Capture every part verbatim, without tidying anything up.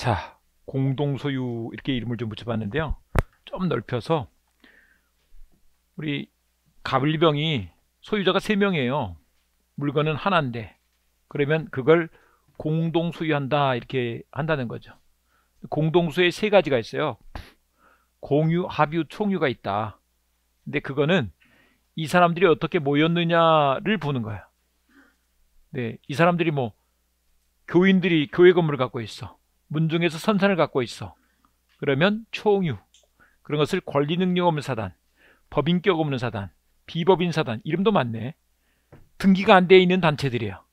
자, 공동소유 이렇게 이름을 좀 붙여봤는데요. 좀 넓혀서 우리 가불리병이 소유자가 세 명이에요. 물건은 하나인데 그러면 그걸 공동소유한다 이렇게 한다는 거죠. 공동소유의 세 가지가 있어요. 공유, 합유, 총유가 있다. 근데 그거는 이 사람들이 어떻게 모였느냐를 보는 거야. 네, 이 사람들이 뭐 교인들이 교회 건물을 갖고 있어. 문중에서 선산을 갖고 있어. 그러면 총유. 그런 것을 권리능력 없는 사단, 법인격 없는 사단, 비법인 사단, 이름도 많네. 등기가 안 돼 있는 단체들이야.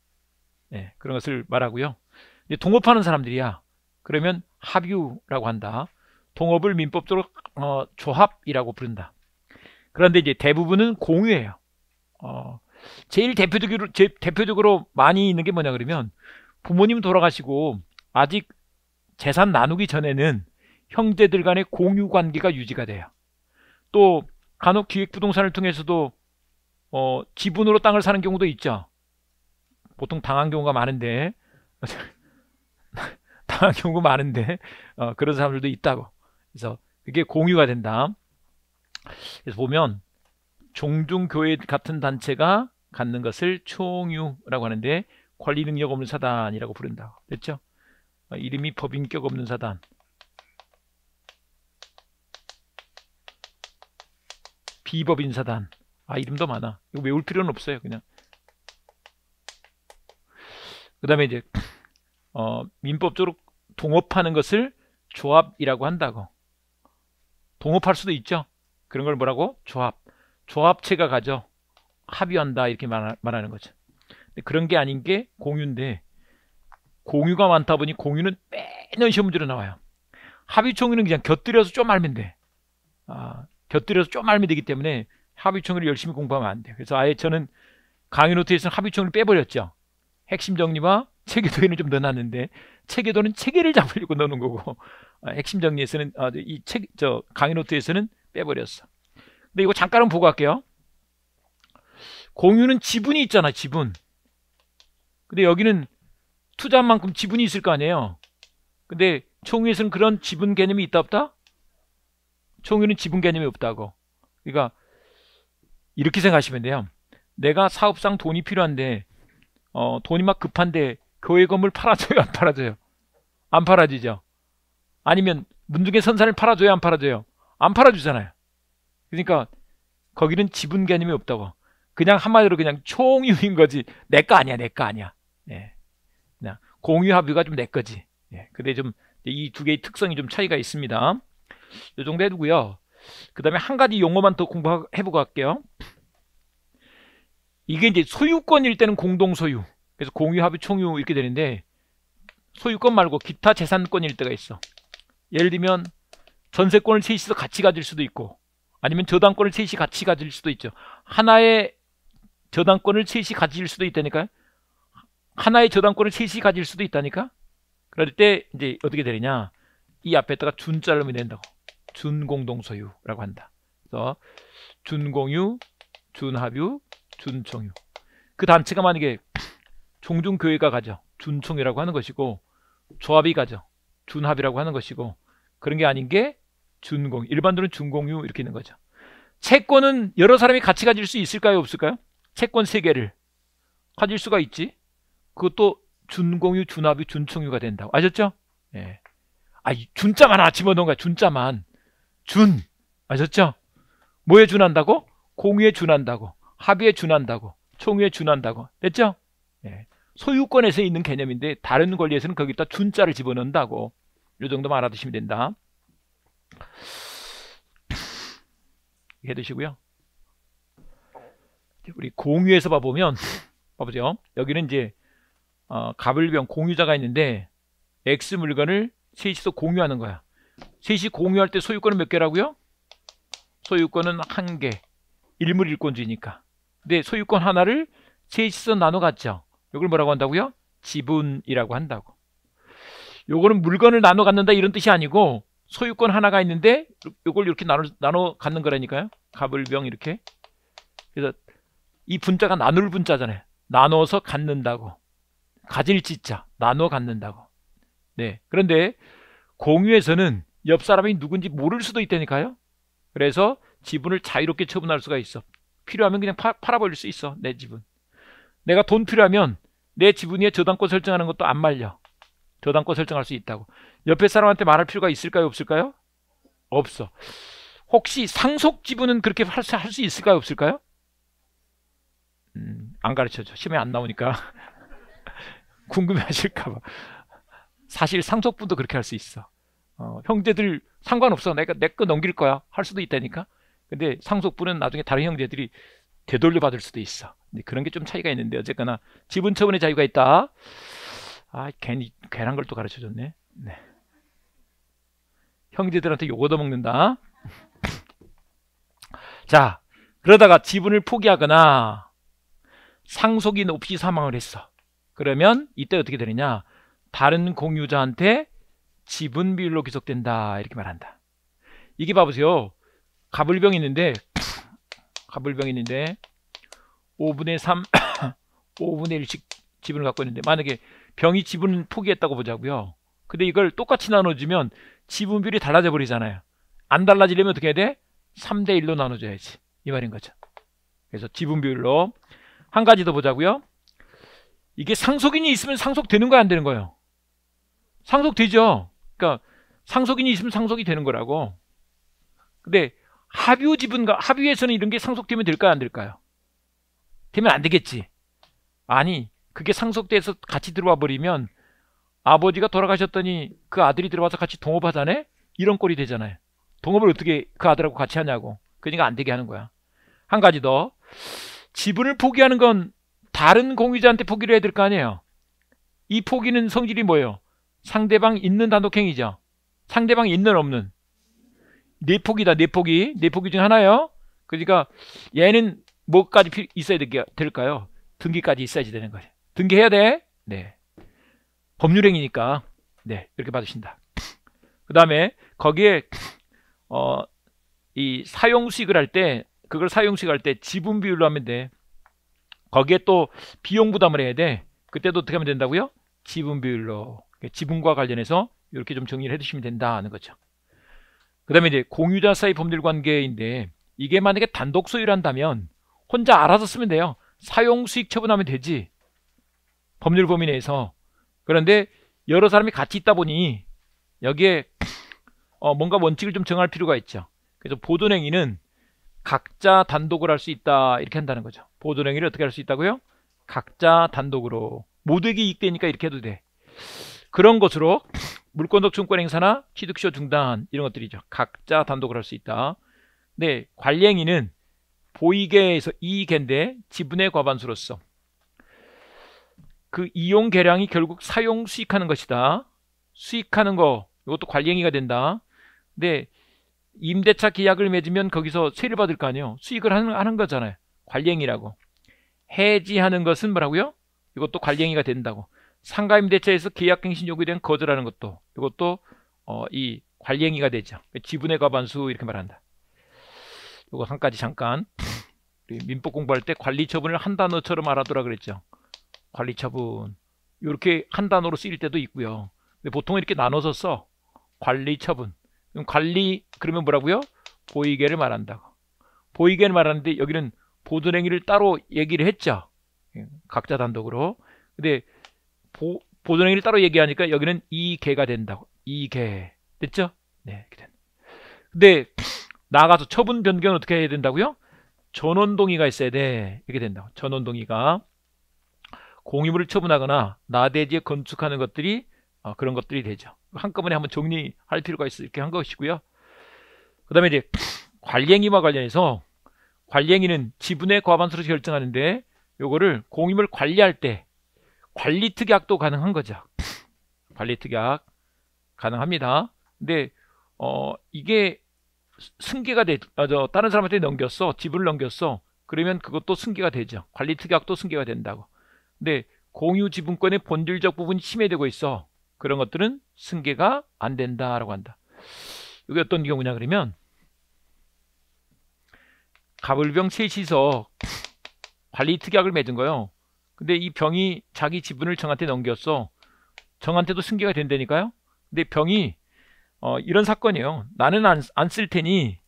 네, 그런 것을 말하고요. 동업하는 사람들이야. 그러면 합유라고 한다. 동업을 민법적으로 어, 조합이라고 부른다. 그런데 이제 대부분은 공유예요. 어, 제일 대표적으로, 제, 대표적으로 많이 있는 게 뭐냐 그러면 부모님 돌아가시고 아직 재산 나누기 전에는 형제들 간의 공유 관계가 유지가 돼요. 또 간혹 기획부동산을 통해서도 어, 지분으로 땅을 사는 경우도 있죠. 보통 당한 경우가 많은데 당한 경우가 많은데 어, 그런 사람들도 있다고. 그래서 그게 공유가 된다. 그래서 보면 종종 교회 같은 단체가 갖는 것을 총유라고 하는데 권리능력 없는 사단이라고 부른다. 됐죠? 어, 이름이 법인격 없는 사단, 비법인 사단. 아, 이름도 많아. 이거 외울 필요는 없어요. 그냥 그 다음에 이제 어, 민법적으로 동업하는 것을 조합이라고 한다고. 동업할 수도 있죠. 그런 걸 뭐라고? 조합. 조합체가 가져. 합의한다 이렇게 말하는 거죠. 근데 그런 게 아닌 게 공유인데 공유가 많다 보니 공유는 매년 시험 문제로 나와요. 합의총유는 그냥 곁들여서 좀 알면 돼. 아, 곁들여서 좀 알면 되기 때문에 합의총유를 열심히 공부하면 안 돼요. 그래서 아예 저는 강의 노트에서는 합의총유를 빼버렸죠. 핵심 정리와 체계도에는 좀 넣어놨는데 체계도는 체계를 잡으려고 넣는 거고 아, 핵심 정리에서는 아, 이 책, 저 강의 노트에서는 빼버렸어. 근데 이거 잠깐은 보고 갈게요. 공유는 지분이 있잖아, 지분. 근데 여기는 투자한 만큼 지분이 있을 거 아니에요. 근데 총유에서는 그런 지분 개념이 있다 없다? 총유는 지분 개념이 없다고. 그러니까 이렇게 생각하시면 돼요. 내가 사업상 돈이 필요한데 어, 돈이 막 급한데 교회 건물 팔아줘요, 안 팔아줘요? 안 팔아지죠. 아니면 문중의 선산을 팔아줘요, 안 팔아줘요? 안 팔아주잖아요. 그러니까 거기는 지분 개념이 없다고. 그냥 한마디로 그냥 총유인 거지 내 거 아니야, 내 거 아니야. 예. 그냥 공유 합의가 좀 내 거지. 예. 근데 좀 이 두 개의 특성이 좀 차이가 있습니다. 이 정도 해두고요. 그 다음에 한 가지 용어만 더 공부해보고 갈게요. 이게 이제 소유권일 때는 공동소유. 그래서 공유, 합의, 총유 이렇게 되는데 소유권 말고 기타 재산권일 때가 있어. 예를 들면 전세권을 셋이서 같이 가질 수도 있고 아니면 저당권을 셋이 같이 가질 수도 있죠. 하나의 저당권을 셋이 가질 수도 있다니까요. 하나의 저당권을 셋이 가질 수도 있다니까. 그럴 때 이제 어떻게 되느냐. 이 앞에다가 준자를 넣으면 된다고. 준공동소유라고 한다. 그래서 준공유, 준합유, 준총유. 그 단체가 만약에 종종 교회가 가죠. 준총유라고 하는 것이고 조합이 가죠. 준합이라고 하는 것이고 그런 게 아닌 게 준공. 일반적으로는 준공유 이렇게 있는 거죠. 채권은 여러 사람이 같이 가질 수 있을까요, 없을까요? 채권 세 개를 가질 수가 있지. 그것도 준공유, 준합유, 준총유가 된다고. 아셨죠? 예. 아, 준자만 아 집어넣은 거야. 준자만. 준. 아셨죠? 뭐에 준한다고? 공유에 준한다고. 합의에 준한다고. 총유에 준한다고. 됐죠? 예. 소유권에서 있는 개념인데 다른 권리에서는 거기다 준자를 집어넣는다고. 요 정도만 알아두시면 된다. 이렇게 해두시고요. 우리 공유에서 봐보면 봐보죠. 여기는 이제 어, 갑을병 공유자가 있는데 X 물건을 셋이서 공유하는 거야. 셋이 공유할 때 소유권은 몇 개라고요? 소유권은 한 개. 일물일권주의니까. 근데 소유권 하나를 셋이서 나눠 갖죠. 이걸 뭐라고 한다고요? 지분이라고 한다고. 요거는 물건을 나눠 갖는다 이런 뜻이 아니고 소유권 하나가 있는데 요걸 이렇게 나눠, 나눠 갖는 거라니까요. 갑을병 이렇게. 그래서 이 분자가 나눌 분자잖아요. 나눠서 갖는다고. 가질 지자. 나눠 갖는다고. 네. 그런데 공유에서는 옆 사람이 누군지 모를 수도 있다니까요. 그래서 지분을 자유롭게 처분할 수가 있어. 필요하면 그냥 파, 팔아버릴 수 있어, 내 지분. 내가 돈 필요하면 내 지분 위에 저당권 설정하는 것도 안 말려. 저당권 설정할 수 있다고. 옆에 사람한테 말할 필요가 있을까요, 없을까요? 없어. 혹시 상속 지분은 그렇게 할 수 있을까요, 없을까요? 음, 안 가르쳐줘. 시험에 안 나오니까. 궁금해하실까봐. 사실 상속분도 그렇게 할 수 있어. 어, 형제들 상관없어. 내가 내 거 넘길 거야. 할 수도 있다니까. 근데 상속분은 나중에 다른 형제들이 되돌려 받을 수도 있어. 근데 그런 게 좀 차이가 있는데, 어쨌거나 지분 처분의 자유가 있다. 아, 괜히 괜한 걸 또 가르쳐줬네. 네. 형제들한테 욕 얻어먹는다. 자, 그러다가 지분을 포기하거나 상속인 없이 사망을 했어. 그러면 이때 어떻게 되느냐, 다른 공유자한테 지분 비율로 귀속된다, 이렇게 말한다. 이게 봐보세요. 가불병이 있는데, 가불병이 있는데 오분의 삼 오분의 일씩 지분을 갖고 있는데, 만약에 병이 지분을 포기했다고 보자고요. 근데 이걸 똑같이 나눠주면 지분 비율이 달라져 버리잖아요. 안 달라지려면 어떻게 해야 돼? 삼 대 일로 나눠줘야지, 이 말인 거죠. 그래서 지분 비율로. 한 가지 더 보자고요. 이게 상속인이 있으면 상속되는 거야, 안 되는 거예요? 상속되죠. 그러니까 상속인이 있으면 상속이 되는 거라고. 근데 합유 지분과 합유에서는 이런 게 상속되면 될까요, 안 될까요? 되면 안 되겠지. 아니, 그게 상속돼서 같이 들어와 버리면 아버지가 돌아가셨더니 그 아들이 들어와서 같이 동업하자네? 이런 꼴이 되잖아요. 동업을 어떻게 그 아들하고 같이 하냐고. 그러니까 안 되게 하는 거야. 한 가지 더. 지분을 포기하는 건 다른 공유자한테 포기를 해야 될 거 아니에요. 이 포기는 성질이 뭐예요? 상대방 있는 단독행위죠. 상대방 있는 없는. 네 포기다, 네 포기. 네 포기 중 하나요. 그러니까 얘는 뭐까지 있어야 될까요? 등기까지 있어야지 되는 거죠. 등기해야 돼? 네. 법률행위니까. 네, 이렇게 봐주신다. 그 다음에 거기에 어, 이 사용수익을 할 때, 그걸 사용수익 할 때 지분 비율로 하면 돼. 거기에 또 비용 부담을 해야 돼. 그때도 어떻게 하면 된다고요? 지분 비율로. 지분과 관련해서 이렇게 좀 정리를 해두시면 된다 하는 거죠. 그 다음에 이제 공유자 사이 법률 관계인데, 이게 만약에 단독 소유를 한다면 혼자 알아서 쓰면 돼요. 사용수익 처분하면 되지, 법률 범위 내에서. 그런데 여러 사람이 같이 있다 보니 여기에 어, 뭔가 원칙을 좀 정할 필요가 있죠. 그래서 보존행위는 각자 단독을 할 수 있다, 이렇게 한다는 거죠. 보존행위를 어떻게 할 수 있다고요? 각자 단독으로. 모두에게 이익되니까 이렇게 해도 돼. 그런 것으로 물권독점권 행사나 취득시효 중단, 이런 것들이죠. 각자 단독을 할 수 있다. 네, 관리행위는 보이계에서 이익인데 지분의 과반수로서 그 이용 계량이 결국 사용 수익하는 것이다. 수익하는 거, 이것도 관리행위가 된다. 근데 임대차 계약을 맺으면 거기서 세를 받을 거 아니에요. 수익을 하는, 하는 거잖아요. 관리행위라고. 해지하는 것은 뭐라고요? 이것도 관리행위가 된다고. 상가임대차에서 계약갱신 요구에 대한 거절하는 것도, 이것도 어, 이 관리행위가 되죠. 지분의 과반수, 이렇게 말한다. 이거 한 가지 잠깐. 민법 공부할 때 관리처분을 한 단어처럼 알아두라 그랬죠. 관리처분. 이렇게 한 단어로 쓰일 때도 있고요. 근데 보통 이렇게 나눠서 써. 관리처분. 그럼 관리 그러면 뭐라고요? 보이계를 말한다고. 보이계를 말하는데 여기는 보존행위를 따로 얘기를 했죠. 각자 단독으로. 근데 보, 보존행위를 따로 얘기하니까 여기는 이계가 된다고. 이계. 됐죠? 네, 이렇게 된다. 근데 나가서 처분 변경은 어떻게 해야 된다고요? 전원동의가 있어야 돼. 이렇게 된다고. 전원동의가. 공유물을 처분하거나 나대지에 건축하는 것들이 어, 그런 것들이 되죠. 한꺼번에 한번 정리할 필요가 있어. 이렇게 한 것이고요. 그 다음에 이제 관리행위와 관련해서, 관리행위는 지분의 과반수로 결정하는데, 요거를 공유물 관리할 때 관리특약도 가능한 거죠. 관리특약 가능합니다. 근데 어, 이게 승계가 돼. 아, 저 다른 사람한테 넘겼어. 지분을 넘겼어. 그러면 그것도 승계가 되죠. 관리특약도 승계가 된다고. 근데 공유 지분권의 본질적 부분이 침해되고 있어. 그런 것들은 승계가 안 된다라고 한다. 이게 어떤 경우냐 그러면, 가불병 셋이서 관리특약을 맺은 거예요. 근데 이 병이 자기 지분을 정한테 넘겼어. 정한테도 승계가 된다니까요. 근데 병이 어, 이런 사건이에요. 나는 안, 안 쓸 테니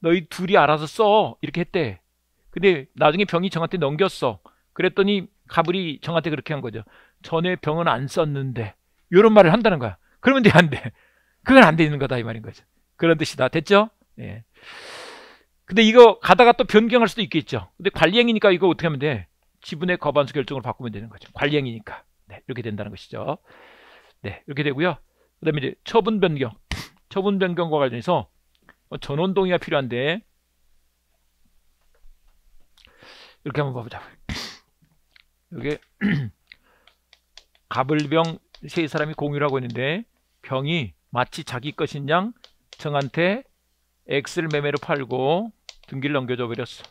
너희 둘이 알아서 써, 이렇게 했대. 근데 나중에 병이 정한테 넘겼어. 그랬더니 가불이 정한테 그렇게 한 거죠. 전에 병은 안 썼는데, 이런 말을 한다는 거야. 그러면 돼, 안 돼? 그건 안 되는 거다, 이 말인 거죠. 그런 뜻이다. 됐죠? 예. 근데 이거 가다가 또 변경할 수도 있겠죠. 근데 관리행위니까 이거 어떻게 하면 돼? 지분의 거반수 결정으로 바꾸면 되는 거죠. 관리행위니까. 네, 이렇게 된다는 것이죠. 네, 이렇게 되고요. 그 다음에 이제 처분 변경. 처분 변경과 관련해서 전원 동의가 필요한데, 이렇게 한번 봐보자. 이게 가불병 세 사람이 공유를 하고 있는데, 병이 마치 자기 것인 양 정한테 X를 매매로 팔고 등기를 넘겨줘 버렸어.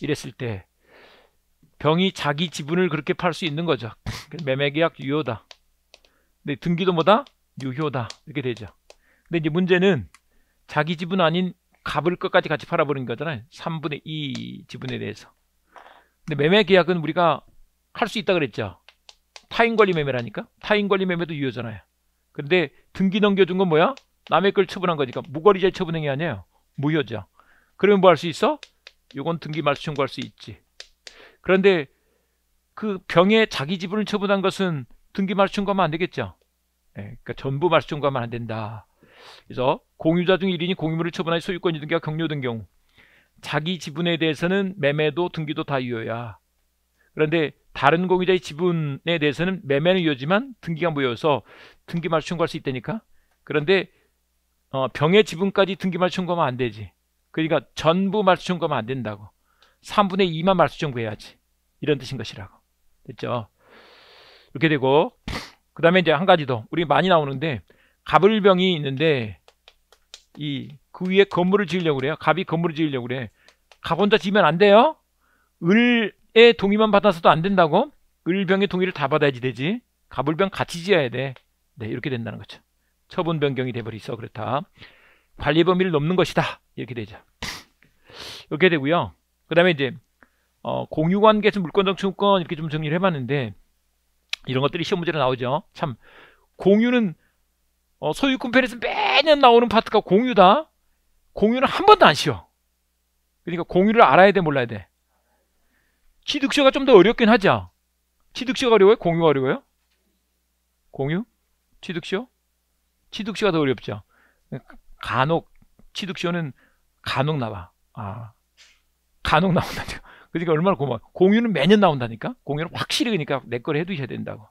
이랬을 때 병이 자기 지분을 그렇게 팔 수 있는 거죠. 매매계약 유효다. 근데 등기도 뭐다? 유효다. 이렇게 되죠. 근데 이제 문제는 자기 지분 아닌 가불 것까지 같이 팔아버린 거잖아요. 삼분의 이 지분에 대해서. 근데 매매계약은 우리가 할 수 있다 그랬죠. 타인권리 매매라니까. 타인권리 매매도 유효잖아요. 근데 등기 넘겨준 건 뭐야? 남의 걸 처분한 거니까 무권리자의 처분행위 아니에요. 무효죠. 그러면 뭐 할 수 있어? 요건 등기 말소 청구할 수 있지. 그런데 그 병에 자기 지분을 처분한 것은 등기 말소 청구하면 안 되겠죠. 네, 그러니까 전부 말소 청구하면 안 된다. 그래서 공유자 중 일 인이 공유물을 처분하여 소유권 이등기가 경료된 경우 자기 지분에 대해서는 매매도 등기도 다 유효야. 그런데 다른 공유자의 지분에 대해서는 매매는 유효지만 등기가 무효여서 등기 말소 청구할 수 있다니까. 그런데 어, 병의 지분까지 등기 말소 청구하면 안 되지. 그러니까 전부 말소 청구하면 안 된다고. 삼분의 이만 말소 청구해야지. 이런 뜻인 것이라고. 됐죠? 이렇게 되고, 그 다음에 이제 한 가지 더 우리 많이 나오는데, 가불병이 있는데 이 그 위에 건물을 지으려고 그래요. 갑이 건물을 지으려고 그래. 갑 혼자 지으면 안 돼요. 을의 동의만 받아서도 안 된다고. 을병의 동의를 다 받아야지 되지. 가불병 같이 지어야 돼. 네, 이렇게 된다는 거죠. 처분 변경이 돼버리서 그렇다. 관리 범위를 넘는 것이다. 이렇게 되죠. 이렇게 되고요. 그 다음에 이제 어, 공유관계에서 물권정치권 이렇게 좀 정리를 해봤는데, 이런 것들이 시험 문제로 나오죠. 참 공유는 어, 소유권 편에서 매년 나오는 파트가 공유다. 공유는 한 번도 안 쉬어. 그러니까 공유를 알아야 돼, 몰라야 돼? 취득시효가 좀 더 어렵긴 하죠. 취득시효가 어려워요? 공유가 어려워요? 공유? 취득시효? 취득시효가 더 어렵죠. 간혹 취득시효는 간혹 나와. 아, 간혹 나온다니까. 그러니까 얼마나 고마워. 공유는 매년 나온다니까. 공유는 확실히 그러니까 내 거를 해두셔야 된다고.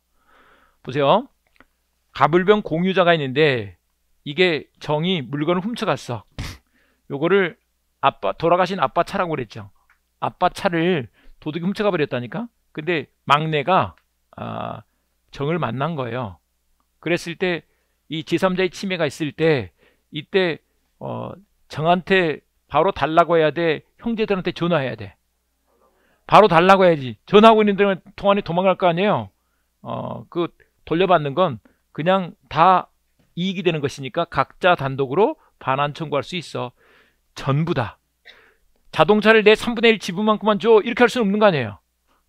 보세요. 가불병 공유자가 있는데 이게 정이 물건을 훔쳐갔어. 요거를 아빠, 돌아가신 아빠 차라고 그랬죠. 아빠 차를 도둑이 훔쳐가 버렸다니까. 근데 막내가 아, 정을 만난 거예요. 그랬을 때 이 제삼자의 침해가 있을 때 이때 어, 정한테 바로 달라고 해야 돼? 형제들한테 전화해야 돼? 바로 달라고 해야지. 전화하고 있는 데는 통안이 도망갈 거 아니에요. 어, 그 돌려받는 건 그냥 다 이익이 되는 것이니까 각자 단독으로 반환 청구할 수 있어. 전부 다. 자동차를 내 삼분의 일 지분만큼만 줘, 이렇게 할 수는 없는 거 아니에요.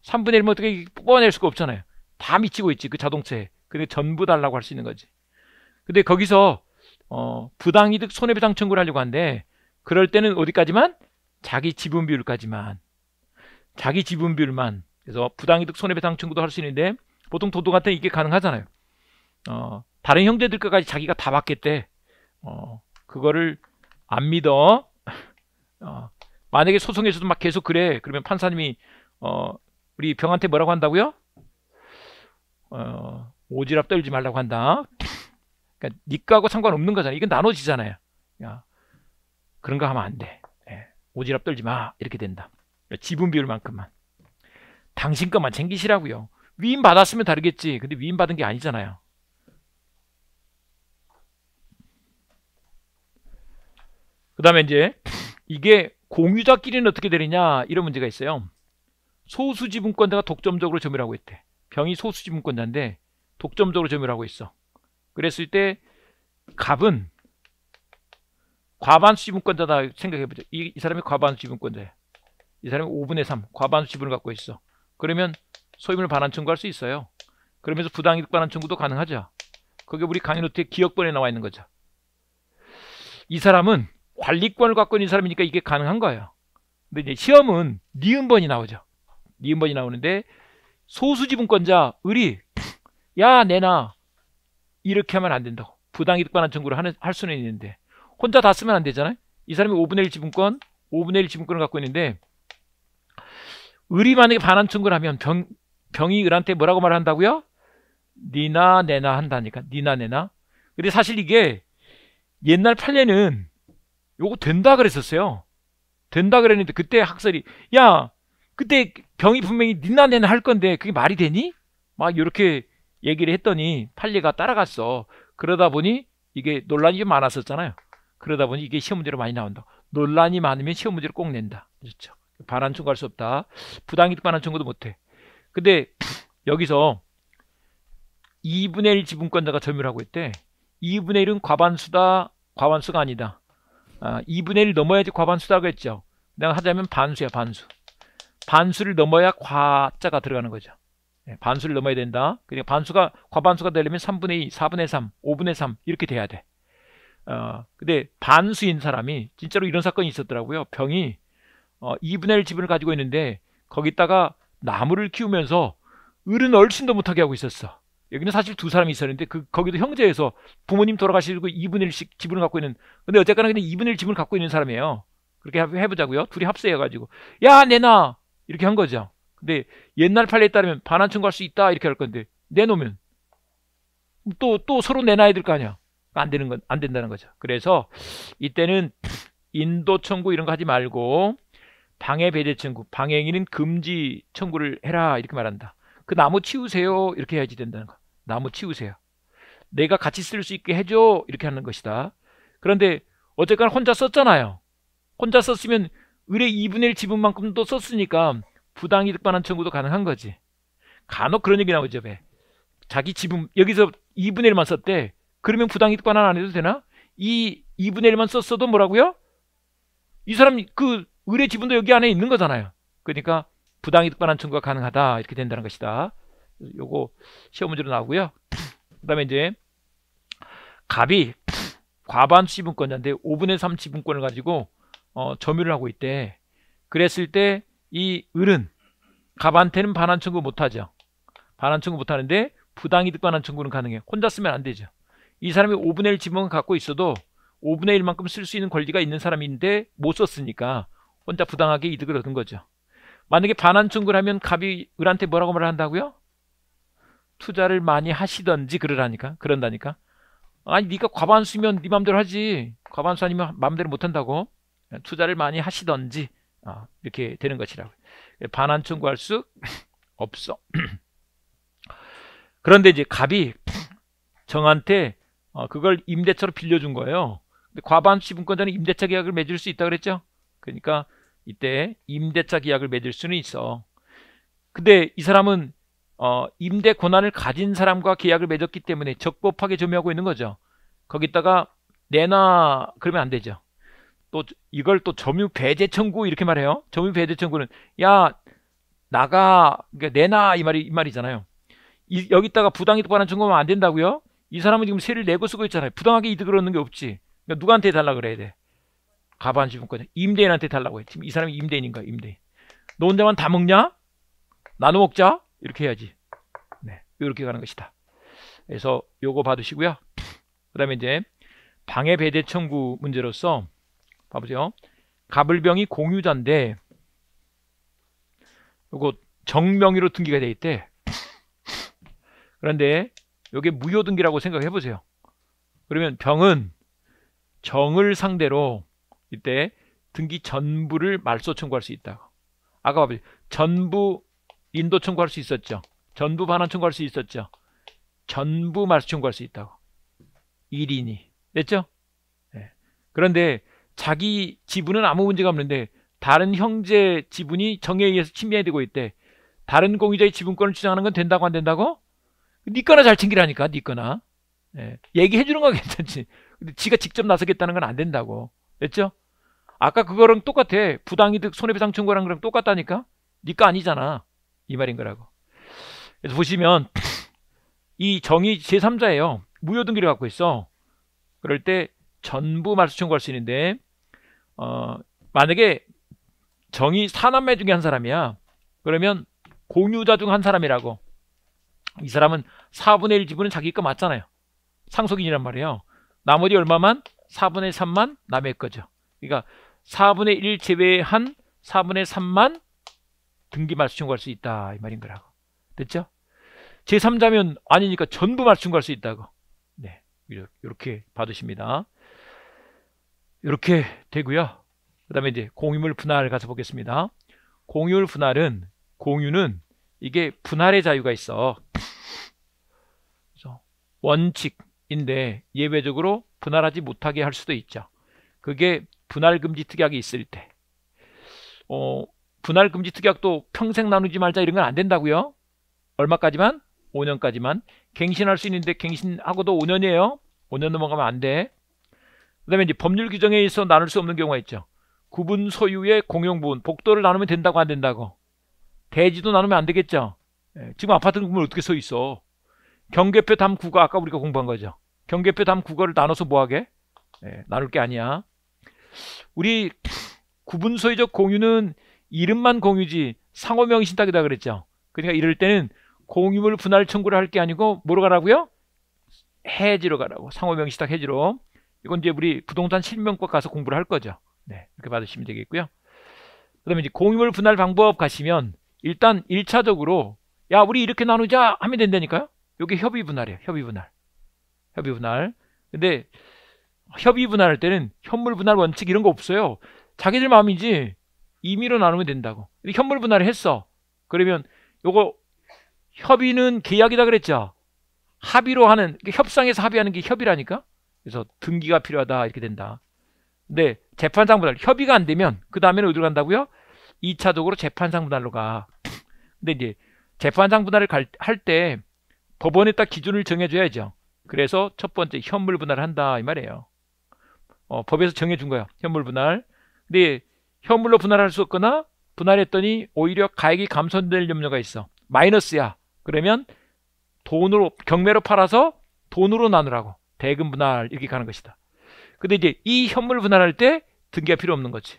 삼분의 일이면 어떻게 뽑아낼 수가 없잖아요. 다 미치고 있지, 그 자동차에. 근데 전부 달라고 할 수 있는 거지. 근데 거기서 어, 부당이득 손해배상 청구를 하려고 한데, 그럴 때는 어디까지만? 자기 지분 비율까지만. 자기 지분 비율만. 그래서 부당이득 손해배상 청구도 할 수 있는데, 보통 도둑한테는 이게 가능하잖아요. 어, 다른 형제들 것까지 자기가 다 받겠대. 어, 그거를 안 믿어. 어, 만약에 소송에서도 막 계속 그래. 그러면 판사님이 어, 우리 병한테 뭐라고 한다고요? 어, 오지랖 떨지 말라고 한다. 그러니까 니 거하고 상관없는 거잖아요. 이건 나눠지잖아요. 야, 그런 거 하면 안 돼. 예, 오지랖 떨지 마. 이렇게 된다. 지분 비율만큼만. 당신 것만 챙기시라고요. 위임 받았으면 다르겠지. 근데 위임 받은 게 아니잖아요. 그 다음에 이제 이게 공유자끼리는 어떻게 되느냐, 이런 문제가 있어요. 소수지분권자가 독점적으로 점유하고 있대. 병이 소수지분권자인데 독점적으로 점유하고 있어. 그랬을 때 갑은 과반수지분권자다 생각해보자. 이, 이 사람이 과반수지분권자야. 이 사람이 오분의 삼 과반수지분을 갖고 있어. 그러면 소유물 반환 청구할 수 있어요. 그러면서 부당이득 반환 청구도 가능하죠. 그게 우리 강의노트의 기억본에 나와 있는 거죠. 이 사람은 관리권을 갖고 있는 사람이니까 이게 가능한 거예요. 근데 이제 시험은 니은번이 나오죠. 니은번이 나오는데 소수지분권자 을이 야 내놔 이렇게 하면 안 된다고. 부당이득반환 청구를 하는, 할 수는 있는데 혼자 다 쓰면 안 되잖아요. 이 사람이 오분의 일 지분권, 오분의 일 지분권을 갖고 있는데 을이 만약에 반환 청구를 하면 병, 병이 을한테 뭐라고 말한다고요? 니나 내나 한다니까. 니나 내나. 근데 사실 이게 옛날 판례는 요거 된다 그랬었어요. 된다 그랬는데 그때 학설이 야 그때 병이 분명히 니나 내나 할 건데 그게 말이 되니? 막 이렇게 얘기를 했더니 판례가 따라갔어. 그러다 보니 이게 논란이 좀 많았었잖아요. 그러다 보니 이게 시험 문제로 많이 나온다. 논란이 많으면 시험 문제를 꼭 낸다. 그렇죠. 반환 청구할 수 없다. 부당이득 반환 청구도 못해. 근데 여기서 이분의 일 지분권자가 점유하고 있대. 이분의 일은 과반수다. 과반수가 아니다. 아, 이분의 일 넘어야지 과반수다고 했죠. 내가 하자면 반수야. 반수. 반수를 넘어야 과자가 들어가는 거죠. 반수를 넘어야 된다. 그러니까 반수가 과반수가 되려면 삼분의 이, 사분의 삼, 오분의 삼 이렇게 돼야 돼. 어, 근데 반수인 사람이 진짜로 이런 사건이 있었더라고요. 병이 어, 이분의 일 지분을 가지고 있는데 거기다가 나무를 키우면서 을은 얼씬도 못하게 하고 있었어. 여기는 사실 두 사람이 있었는데 그 거기도 형제에서 부모님 돌아가시고 이분의 일씩 지분을 갖고 있는. 근데 어쨌거나 그냥 이분의 일 지분을 갖고 있는 사람이에요. 그렇게 해보자고요. 둘이 합세해가지고 야 내놔 이렇게 한 거죠. 근데 옛날 판례에 따르면 반환 청구할 수 있다 이렇게 할 건데 내놓으면 또 또 서로 내놔야 될 거 아니야. 안 되는 건 안 된다는 거죠. 그래서 이때는 인도 청구 이런 거 하지 말고 방해 배제 청구, 방해 행위는 금지 청구를 해라 이렇게 말한다. 그 나무 치우세요 이렇게 해야지 된다는 거. 나무 치우세요. 내가 같이 쓸 수 있게 해줘 이렇게 하는 것이다. 그런데 어쨌거나 혼자 썼잖아요. 혼자 썼으면 을의 이분의 일 지분만큼도 썼으니까 부당이득 반환 청구도 가능한 거지. 간혹 그런 얘기 나오죠. 왜? 자기 지분 여기서 이분의 일만 썼대. 그러면 부당이득 반환 안 해도 되나? 이 이분의 일만 썼어도 뭐라고요? 이 사람 그 을의 지분도 여기 안에 있는 거잖아요. 그러니까 부당이득 반환 청구가 가능하다 이렇게 된다는 것이다. 요거 시험 문제로 나오고요. 그 다음에 이제 갑이 과반수 지분권자인데 오분의 삼 지분권을 가지고 어, 점유를 하고 있대. 그랬을 때 이 을은 갑한테는 반환 청구 못하죠. 반환 청구 못하는데 부당이득 반환 청구는 가능해요. 혼자 쓰면 안 되죠. 이 사람이 오분의 일 지분을 갖고 있어도 오분의 일만큼 쓸 수 있는 권리가 있는 사람인데 못 썼으니까 혼자 부당하게 이득을 얻은 거죠. 만약에 반환 청구를 하면 갑이 을한테 뭐라고 말을 한다고요? 투자를 많이 하시던지 그러라니까. 그런다니까. 아니 네가 과반수면 네 맘대로 하지. 과반수 아니면 맘대로 못한다고. 투자를 많이 하시던지 아, 이렇게 되는 것이라고. 반환 청구할 수 없어. 그런데 이제 갑이 정한테 어, 그걸 임대차로 빌려준 거예요. 근데 과반수 지분권자는 임대차 계약을 맺을 수 있다 그랬죠. 그러니까 이때 임대차 계약을 맺을 수는 있어. 근데 이 사람은 어, 임대 권한을 가진 사람과 계약을 맺었기 때문에 적법하게 점유하고 있는 거죠. 거기다가 내놔 그러면 안 되죠. 또 이걸 또 점유 배제 청구 이렇게 말해요. 점유 배제 청구는 야 나가 그러니까 내놔 이 말이 이 말이잖아요. 이, 여기다가 부당이득 반환 청구하면 안 된다고요? 이 사람은 지금 세를 내고 쓰고 있잖아요. 부당하게 이득을 얻는 게 없지. 그러니까 누구한테 달라 그래야 돼? 가반 지분권 임대인한테 달라고 해. 지금 이 사람이 임대인인가? 임대인. 너 혼자만 다 먹냐? 나눠 먹자. 이렇게 해야지. 네, 이렇게 가는 것이다. 그래서 요거 받으시고요. 그다음에 이제 방해 배제 청구 문제로서. 봐보세요. 갑을병이 공유자인데 요거 정명의로 등기가 돼 있대. 그런데 요게 무효등기라고 생각해 보세요. 그러면 병은 정을 상대로 이때 등기 전부를 말소 청구할 수 있다. 아까 봐보세요. 전부 인도 청구할 수 있었죠. 전부 반환 청구할 수 있었죠. 전부 말소 청구할 수 있다고. 일인이 됐죠? 네. 그런데 자기 지분은 아무 문제가 없는데 다른 형제 지분이 정에 의해서 침해이 되고 있대. 다른 공유자의 지분권을 주장하는 건 된다고 안 된다고? 니 거나 잘 챙기라니까. 니 거나. 예. 얘기해 주는 건 괜찮지. 근데 지가 직접 나서겠다는 건 안 된다고. 됐죠? 아까 그거랑 똑같아. 부당이득 손해배상 청구랑 그랑 똑같다니까. 니 거 아니잖아. 이 말인 거라고. 그래서 보시면 이 정이 제삼자예요. 무효등기를 갖고 있어. 그럴 때 전부 말소 청구할 수 있는데, 어, 만약에 정이 사남매 중에 한 사람이야. 그러면 공유자 중 한 사람이라고. 이 사람은 사분의 일 지분은 자기 거 맞잖아요. 상속인이란 말이에요. 나머지 얼마만? 사분의 삼만 남의 거죠. 그러니까 사분의 일 제외한 사분의 삼만 등기 말소 청구할 수 있다, 이 말인 거라고. 됐죠? 제삼자면 아니니까 전부 말소 청구할 수 있다고. 네, 이렇게 받으십니다. 이렇게 되고요. 그 다음에 이제 공유물 분할 가서 보겠습니다. 공유물 분할은, 공유는 이게 분할의 자유가 있어. 그래서 원칙인데 예외적으로 분할하지 못하게 할 수도 있죠. 그게 분할금지 특약이 있을 때. 어, 분할금지 특약도 평생 나누지 말자 이런 건 안 된다고요. 얼마까지만? 오 년까지만. 갱신할 수 있는데 갱신하고도 오 년이에요. 오 년 넘어가면 안 돼. 그 다음에 이제 법률 규정에 있어 나눌 수 없는 경우가 있죠. 구분 소유의 공용분, 복도를 나누면 된다고 안 된다고? 대지도 나누면 안 되겠죠. 예, 지금 아파트 구분 어떻게 서 있어? 경계표 담 국어, 아까 우리가 공부한 거죠. 경계표 담 국어를 나눠서 뭐하게? 예, 나눌 게 아니야. 우리 구분 소유적 공유는 이름만 공유지 상호명의 신탁이다 그랬죠. 그러니까 이럴 때는 공유물 분할 청구를 할 게 아니고 뭐로 가라고요? 해지로 가라고. 상호명의 신탁 해지로. 이건 이제 우리 부동산 실명과 가서 공부를 할 거죠. 네, 이렇게 받으시면 되겠고요. 그 다음에 이제 공유물 분할 방법 가시면 일단 일 차적으로 야 우리 이렇게 나누자 하면 된다니까요. 이게 협의 분할이에요. 협의 분할. 협의 분할. 근데 협의 분할할 때는 현물 분할 원칙 이런 거 없어요. 자기들 마음이지 임의로 나누면 된다고. 근데 현물 분할을 했어. 그러면 요거 협의는 계약이다 그랬죠. 합의로 하는, 협상에서 합의하는 게 협의라니까. 그래서 등기가 필요하다 이렇게 된다. 근데 재판상 분할, 협의가 안 되면 그 다음에는 어디로 간다고요? 이 차적으로 재판상 분할로 가. 근데 이제 재판상 분할을 할 때 법원에 딱 기준을 정해줘야죠. 그래서 첫 번째 현물 분할을 한다 이 말이에요. 어, 법에서 정해준 거야, 현물 분할. 근데 현물로 분할할 수 없거나 분할했더니 오히려 가액이 감소될 염려가 있어. 마이너스야. 그러면 돈으로, 경매로 팔아서 돈으로 나누라고. 대금 분할 이렇게 가는 것이다. 근데 이제 이 현물 분할할 때 등기가 필요 없는 거지.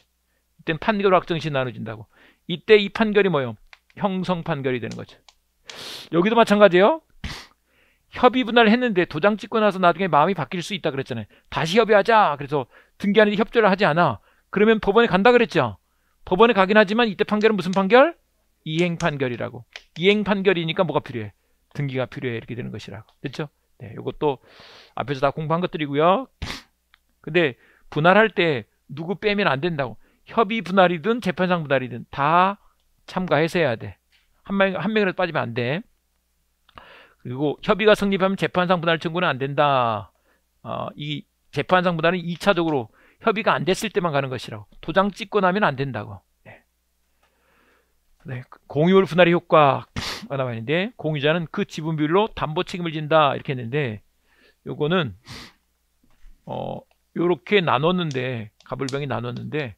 이땐 판결 확정시 나눠진다고. 이때 이 판결이 뭐예요? 형성 판결이 되는 거죠. 여기도 마찬가지예요. 협의 분할을 했는데 도장 찍고 나서 나중에 마음이 바뀔 수 있다 그랬잖아요. 다시 협의하자. 그래서 등기하는데 협조를 하지 않아. 그러면 법원에 간다 그랬죠. 법원에 가긴 하지만 이때 판결은 무슨 판결? 이행 판결이라고. 이행 판결이니까 뭐가 필요해? 등기가 필요해. 이렇게 되는 것이라고. 됐죠? 네, 이것도 앞에서 다 공부한 것들이고요. 근데 분할할 때 누구 빼면 안 된다고. 협의 분할이든 재판상 분할이든 다 참가해서 해야 돼. 한 명, 한 명이라도 빠지면 안 돼. 그리고 협의가 성립하면 재판상 분할 청구는 안 된다. 어, 이 재판상 분할은 이 차적으로 협의가 안 됐을 때만 가는 것이라고. 도장 찍고 나면 안 된다고. 네. 네, 공유물 분할의 효과가 나와 있는데, 공유자는 그 지분 비율로 담보 책임을 진다 이렇게 했는데, 요거는 어, 요렇게 나눴는데, 가불병이 나눴는데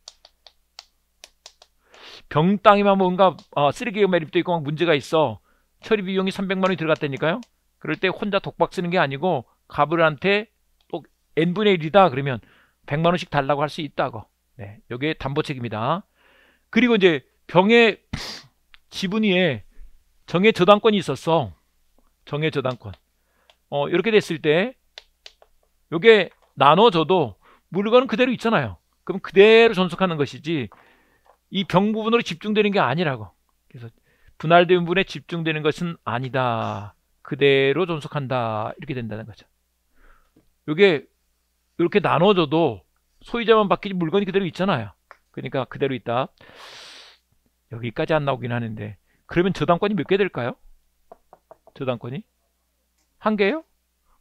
병땅에만 뭔가 어, 쓰레기가 매립되어 있고 막 문제가 있어. 처리 비용이 삼백만 원이 들어갔다니까요. 그럴 때 혼자 독박 쓰는 게 아니고 가불한테 또 엔분의 일이다 그러면 백만 원씩 달라고 할 수 있다고. 네, 요게 담보 책임이다. 그리고 이제 병의 지분 위에 정의 저당권이 있었어. 정의 저당권. 어, 이렇게 됐을 때 요게 나눠줘도 물건은 그대로 있잖아요. 그럼 그대로 존속하는 것이지 이 병 부분으로 집중되는 게 아니라고. 그래서 분할된 부분에 집중되는 것은 아니다. 그대로 존속한다. 이렇게 된다는 거죠. 요게 이렇게 나눠줘도 소유자만 바뀌지 물건이 그대로 있잖아요. 그러니까 그대로 있다. 여기까지 안 나오긴 하는데, 그러면 저당권이 몇 개 될까요? 저당권이? 한 개요?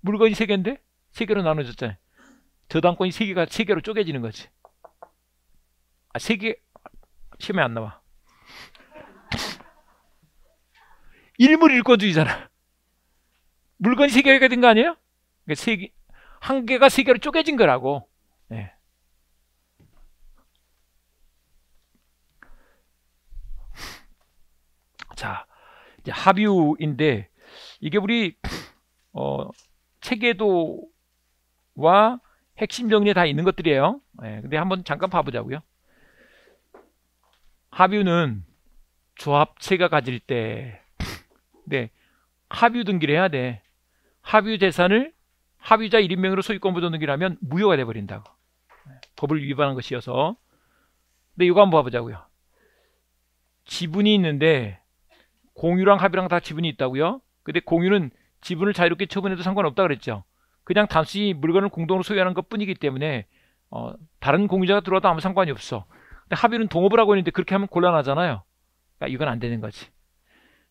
물건이 세 개인데? 세 개로 나눠졌잖아요. 저당권이 세 개가 세 개로 쪼개지는 거지. 아, 세 개, 시험에 안 나와. 일물일권주의잖아. 물건이 세 개가 된 거 아니에요? 그러니까 세 개, 한 개가 세 개로 쪼개진 거라고. 네. 자, 이제 합유인데, 이게 우리 어, 체계도와 핵심 정리에 다 있는 것들이에요. 예, 근데 한번 잠깐 봐보자고요. 하뷰는 조합체가 가질 때 네, 하뷰 등기를 해야 돼. 하뷰 재산을 하뷰자 일 인명으로 소유권부도 등기를 하면 무효가 돼버린다고. 법을 위반한 것이어서. 근데 이거 한번 봐보자고요. 지분이 있는데 공유랑 합유랑 다 지분이 있다고요. 근데 공유는 지분을 자유롭게 처분해도 상관없다 그랬죠. 그냥 단순히 물건을 공동으로 소유하는 것뿐이기 때문에 어, 다른 공유자가 들어와도 아무 상관이 없어. 근데 합유는 동업을 하고 있는데 그렇게 하면 곤란하잖아요. 그러니까 이건 안 되는 거지.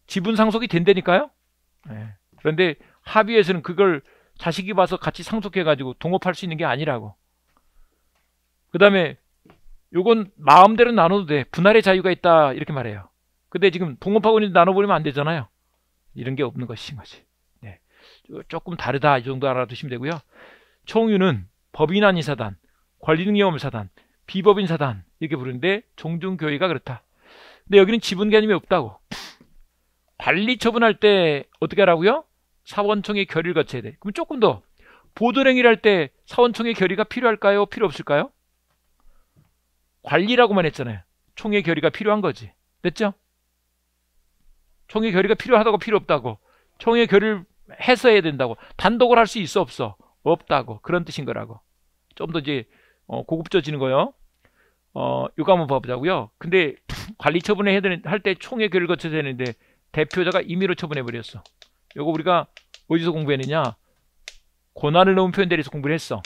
지분 상속이 된다니까요. 네. 그런데 합유에서는 그걸 자식이 봐서 같이 상속해가지고 동업할 수 있는 게 아니라고. 그 다음에 요건 마음대로 나눠도 돼. 분할의 자유가 있다 이렇게 말해요. 근데 지금 동업하고 있는데 나눠버리면 안 되잖아요. 이런 게 없는 것인 거지. 네. 조금 다르다 이 정도 알아두시면 되고요. 총유는 법인 아닌 사단, 관리등기업물 사단, 비법인 사단 이렇게 부르는데 종종 교회가 그렇다. 근데 여기는 지분 개념이 없다고. 관리 처분할 때 어떻게 하라고요? 사원총의 결의를 거쳐야 돼. 그럼 조금 더 보도행위를 할 때 사원총의 결의가 필요할까요? 필요 없을까요? 관리라고만 했잖아요. 총의 결의가 필요한 거지. 됐죠? 총의 결의가 필요하다고 필요 없다고. 총의 결의를 해서 해야 된다고. 단독을 할 수 있어 없어? 없다고. 그런 뜻인 거라고. 좀 더 이제 어, 고급져지는 거요. 어, 이거 한번 봐보자고요. 근데 관리 처분을 해야 되는 할 때 총의 결의를 거쳐야 되는데 대표자가 임의로 처분해버렸어. 요거 우리가 어디서 공부했느냐? 고난을 넘은 표현대리에서 공부를 했어.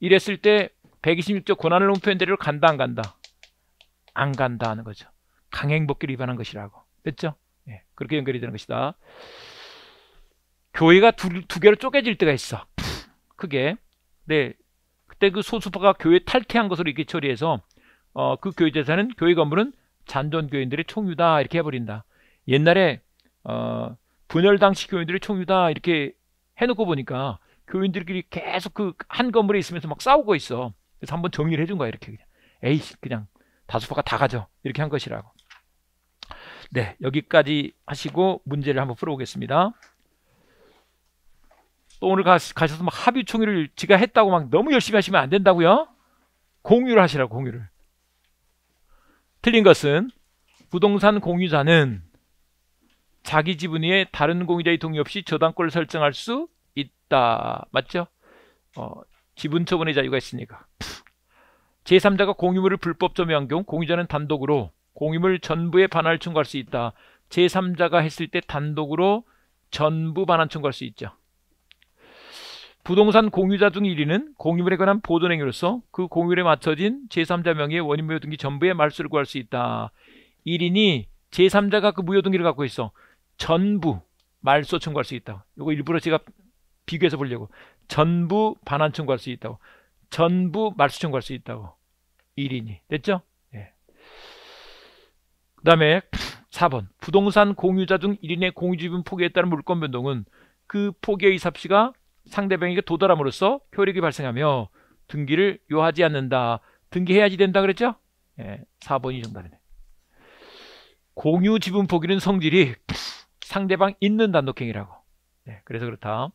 이랬을 때 백이십육 조 고난을 넘은 표현대리로 간다 안 간다? 안 간다 하는 거죠. 강행법규를 위반한 것이라고. 됐죠? 예, 그렇게 연결이 되는 것이다. 교회가 두, 두 개로 쪼개질 때가 있어. 크게. 네, 그때 그 소수파가 교회 탈퇴한 것으로 이렇게 처리해서 어, 그 교회 재산은 교회 건물은 잔존 교인들의 총유다 이렇게 해버린다. 옛날에 어, 분열 당시 교인들의 총유다 이렇게 해놓고 보니까 교인들끼리 계속 그 한 건물에 있으면서 막 싸우고 있어. 그래서 한번 정리를 해준 거야 이렇게 그냥. 에이 그냥 다수파가 다 가져 이렇게 한 것이라고. 네 여기까지 하시고 문제를 한번 풀어보겠습니다. 또 오늘 가, 가셔서 막 합의 총유를 지가 했다고 막 너무 열심히 하시면 안 된다고요. 공유를 하시라고 공유를. 틀린 것은 부동산 공유자는 자기 지분 위에 다른 공유자의 동의 없이 저당권을 설정할 수 있다. 맞죠? 어, 지분 처분의 자유가 있으니까. 제삼자가 공유물을 불법 점유한 경우 공유자는 단독으로 공유물 전부에 반환을 청구할 수 있다. 제삼자가 했을 때 단독으로 전부 반환 청구할 수 있죠. 부동산 공유자 중 일 위는 공유물에 관한 보존행위로서 그 공유물에 맞춰진 제삼자 명의의 원인무효 등기 전부의 말소를 구할 수 있다. 일 인이 제삼자가 그 무효 등기를 갖고 있어. 전부 말소 청구할 수 있다고. 이거 일부러 제가 비교해서 보려고. 전부 반환 청구할 수 있다고. 전부 말소 청구할 수 있다고. 일 인이. 됐죠? 예. 그 다음에 사 번. 부동산 공유자 중 일 인의 공유지분 포기에 따른 물권 변동은 그 포기의 삽시가 상대방에게 도달함으로써 효력이 발생하며 등기를 요하지 않는다. 등기해야지 된다 그랬죠? 예. 사 번이 정답이네. 공유 지분 포기는 성질이 상대방 있는 단독행위라고. 네, 그래서 그렇다.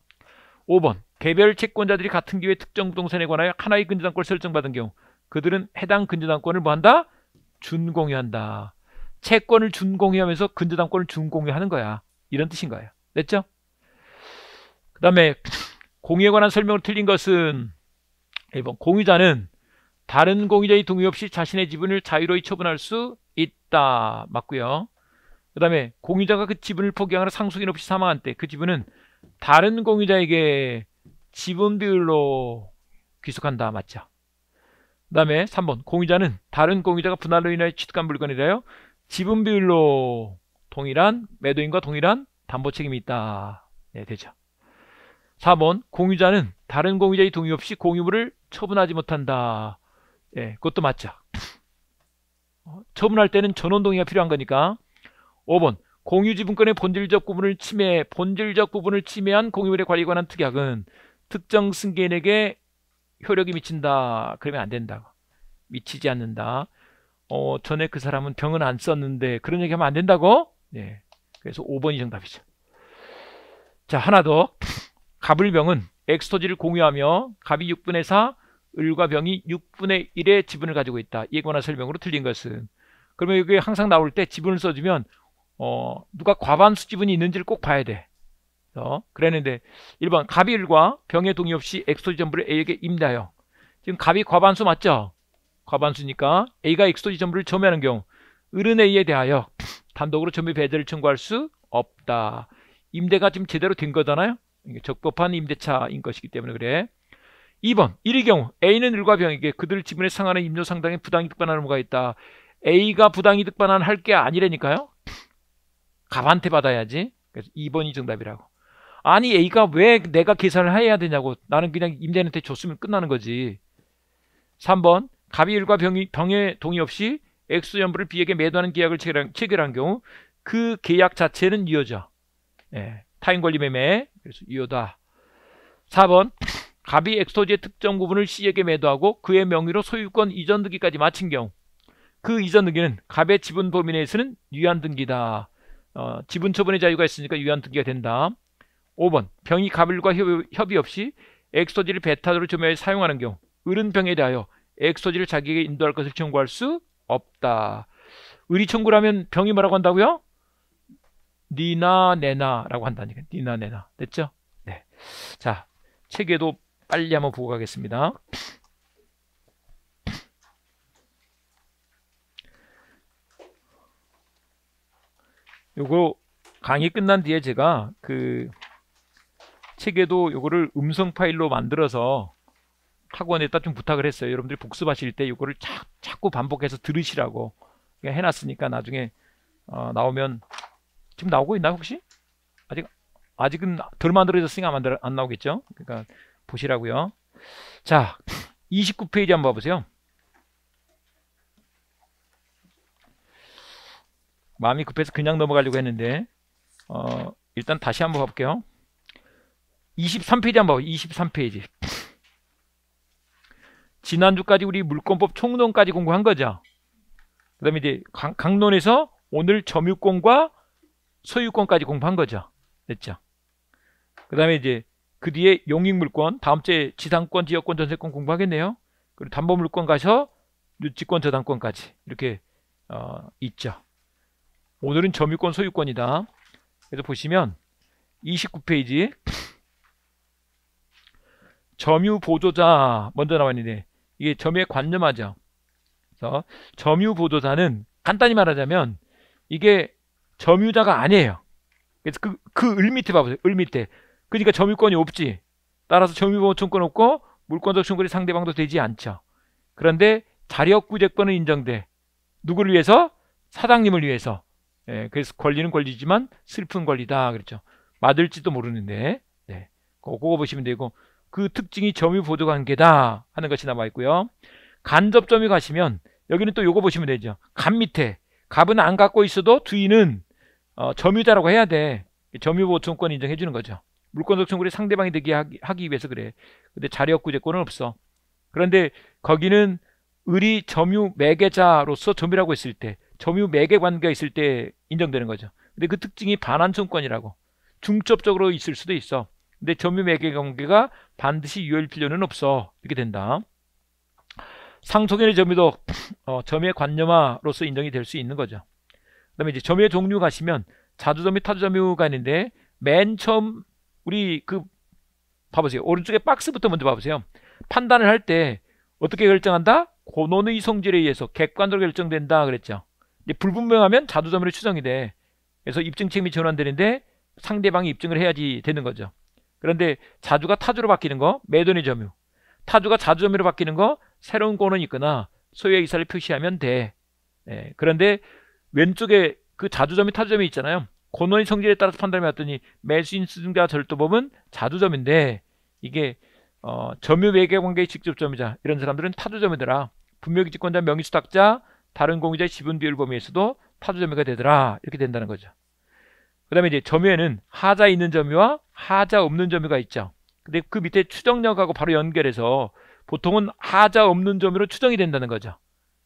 오 번. 개별 채권자들이 같은 기회에 특정 부동산에 관하여 하나의 근저당권을 설정받은 경우 그들은 해당 근저당권을 뭐한다? 준공유한다. 채권을 준공유하면서 근저당권을 준공유하는 거야. 이런 뜻인 거예요. 됐죠? 그 다음에 공유에 관한 설명을 틀린 것은 일 번. 공유자는 다른 공유자의 동의 없이 자신의 지분을 자유로이 처분할 수 있다. 맞고요. 그 다음에 공유자가 그 지분을 포기하거나 상속인 없이 사망한 때 그 지분은 다른 공유자에게 지분 비율로 귀속한다. 맞죠? 그 다음에 삼 번. 공유자는 다른 공유자가 분할로 인하여 취득한 물건에 대하여 지분 비율로 동일한 매도인과 동일한 담보 책임이 있다. 네, 되죠. 사 번. 공유자는 다른 공유자의 동의 없이 공유물을 처분하지 못한다. 예, 그것도 맞죠. 처분할 때는 전원 동의가 필요한 거니까. 오 번. 공유지분권의 본질적 부분을 침해, 본질적 부분을 침해한 공유물의 관리에 관한 특약은 특정 승계인에게 효력이 미친다. 그러면 안 된다고. 미치지 않는다. 어, 전에 그 사람은 병은 안 썼는데 그런 얘기하면 안 된다고. 예, 그래서 오 번이 정답이죠. 자, 하나 더. 갑을병은 엑스토지를 공유하며 갑이 육분의 사, 을과 병이 육분의 일의 지분을 가지고 있다. 예거나 설명으로 틀린 것은. 그러면 여기 항상 나올 때 지분을 써주면 어, 누가 과반수 지분이 있는지를 꼭 봐야 돼. 어? 그랬는데 일 번 갑이 을과 병의 동의 없이 엑스토지 전부를 A에게 임대하여. 지금 갑이 과반수 맞죠? 과반수니까 A가 엑스토지 전부를 점유하는 경우 을은 A에 대하여 단독으로 점유 배제를 청구할 수 없다. 임대가 지금 제대로 된 거잖아요. 적법한 임대차인 것이기 때문에 그래. 이 번 일의 경우 A는 을과 병에게 그들 지분에 상하는 임료 상당의 부당이득 반환을 뭐가 있다. A가 부당이득 반환 할 게 아니라니까요. 갑한테 받아야지. 그래서 이 번이 정답이라고. 아니 A가 왜 내가 계산을 해야 되냐고. 나는 그냥 임대인한테 줬으면 끝나는 거지. 삼 번 갑이 을과 병이, 병의 동의 없이 X 전부를 B에게 매도하는 계약을 체결한, 체결한 경우 그 계약 자체는 유효죠. 예, 타인 권리 매매. 그래서 유효다. 사 번 갑이 엑스토지의 특정 부분을 C에게 매도하고 그의 명의로 소유권 이전 등기까지 마친 경우 그 이전 등기는 갑의 지분 범위 내에서는 유한 등기다. 어, 지분 처분의 자유가 있으니까 유한 등기가 된다. 오 번 병이 갑을과 협의, 협의 없이 엑스토지를 배타도로 점유하여 사용하는 경우 을은 병에 대하여 엑스토지를 자기에게 인도할 것을 청구할 수 없다. 을이 청구라면 병이 뭐라고 한다고요? 니나 내나라고 한다니까. 니나 내나. 됐죠? 네. 자, 책에도 빨리 한번 보고 가겠습니다. 요거 강의 끝난 뒤에 제가 그 책에도 요거를 음성 파일로 만들어서 학원에다 좀 부탁을 했어요. 여러분들이 복습하실 때 요거를 자, 자꾸 반복해서 들으시라고 해놨으니까 나중에 어, 나오면 지금 나오고 있나 혹시? 아직 아직은 덜 만들어졌으니까 만들, 안 나오겠죠? 그러니까 보시라고요. 자, 이십구 페이지 한번 봐보세요. 마음이 급해서 그냥 넘어가려고 했는데 어, 일단 다시 한번 가볼게요. 이십삼 페이지 한번 봐봐요. 이십삼 페이지. 지난주까지 우리 물권법 총론까지 공부한 거죠. 그 다음에 이제 강, 강론에서 오늘 점유권과 소유권까지 공부한 거죠. 됐죠? 그 다음에 이제 그 뒤에 용익물권, 다음 주에 지상권, 지역권, 전세권 공부하겠네요. 그리고 담보물권 가서 유치권, 저당권까지 이렇게 어, 있죠. 오늘은 점유권, 소유권이다. 그래서 보시면 이십구 페이지 점유보조자 먼저 나와 있는데 이게 점유에 관념하죠. 그래서 점유보조자는 간단히 말하자면 이게 점유자가 아니에요. 그래서 그, 그 을 밑에 봐보세요. 을 밑에. 그러니까 점유권이 없지. 따라서 점유보호청권 없고 물권적 청구의 상대방도 되지 않죠. 그런데 자력구제권은 인정돼. 누구를 위해서? 사장님을 위해서. 예, 그래서 권리는 권리지만 슬픈 권리다. 그렇죠. 맞을지도 모르는데. 네, 그거 보시면 되고 그 특징이 점유보조관계다 하는 것이 남아있고요. 간접점유 가시면 여기는 또 요거 보시면 되죠. 갑 밑에. 갑은 안 갖고 있어도 주인은 어, 점유자라고 해야 돼. 점유보호청권 인정해주는 거죠. 물권적 청구를 상대방이 되게 하기, 하기 위해서 그래. 근데 자력구제권은 없어. 그런데 거기는 을이 점유 매개자로서 점유라고 했을 때, 점유 매개 관계가 있을 때 인정되는 거죠. 근데 그 특징이 반환청권이라고. 중첩적으로 있을 수도 있어. 근데 점유 매개 관계가 반드시 유효일 필요는 없어. 이렇게 된다. 상속인의 점유도 어, 점유의 관념화로서 인정이 될 수 있는 거죠. 그 다음에 이제 점유의 종류 가시면 자주점유, 타주점유가 있는데 맨 처음 우리 그 봐보세요. 오른쪽에 박스부터 먼저 봐보세요. 판단을 할 때 어떻게 결정한다? 권원의 성질에 의해서 객관적으로 결정된다 그랬죠. 이제 불분명하면 자주점유로 추정이 돼. 그래서 입증 책임이 전환되는데 상대방이 입증을 해야지 되는 거죠. 그런데 자주가 타주로 바뀌는 거 매도의 점유, 타주가 자주점유로 바뀌는 거 새로운 권원이 있거나 소유의 의사를 표시하면 돼. 네. 그런데 왼쪽에 그 자주점유, 타주점유 있잖아요. 권원의 성질에 따라서 판단해봤더니 매수인수증자 절도범은 자주점인데 이게 어, 점유 매개관계의 직접점유자 이런 사람들은 타주점이더라. 분묘기 직권자, 명의수탁자, 다른 공유자의 지분 비율 범위에서도 타주점유가 되더라. 이렇게 된다는 거죠. 그 다음에 이제 점유에는 하자 있는 점유와 하자 없는 점유가 있죠. 근데 그 밑에 추정력하고 바로 연결해서 보통은 하자 없는 점유로 추정이 된다는 거죠.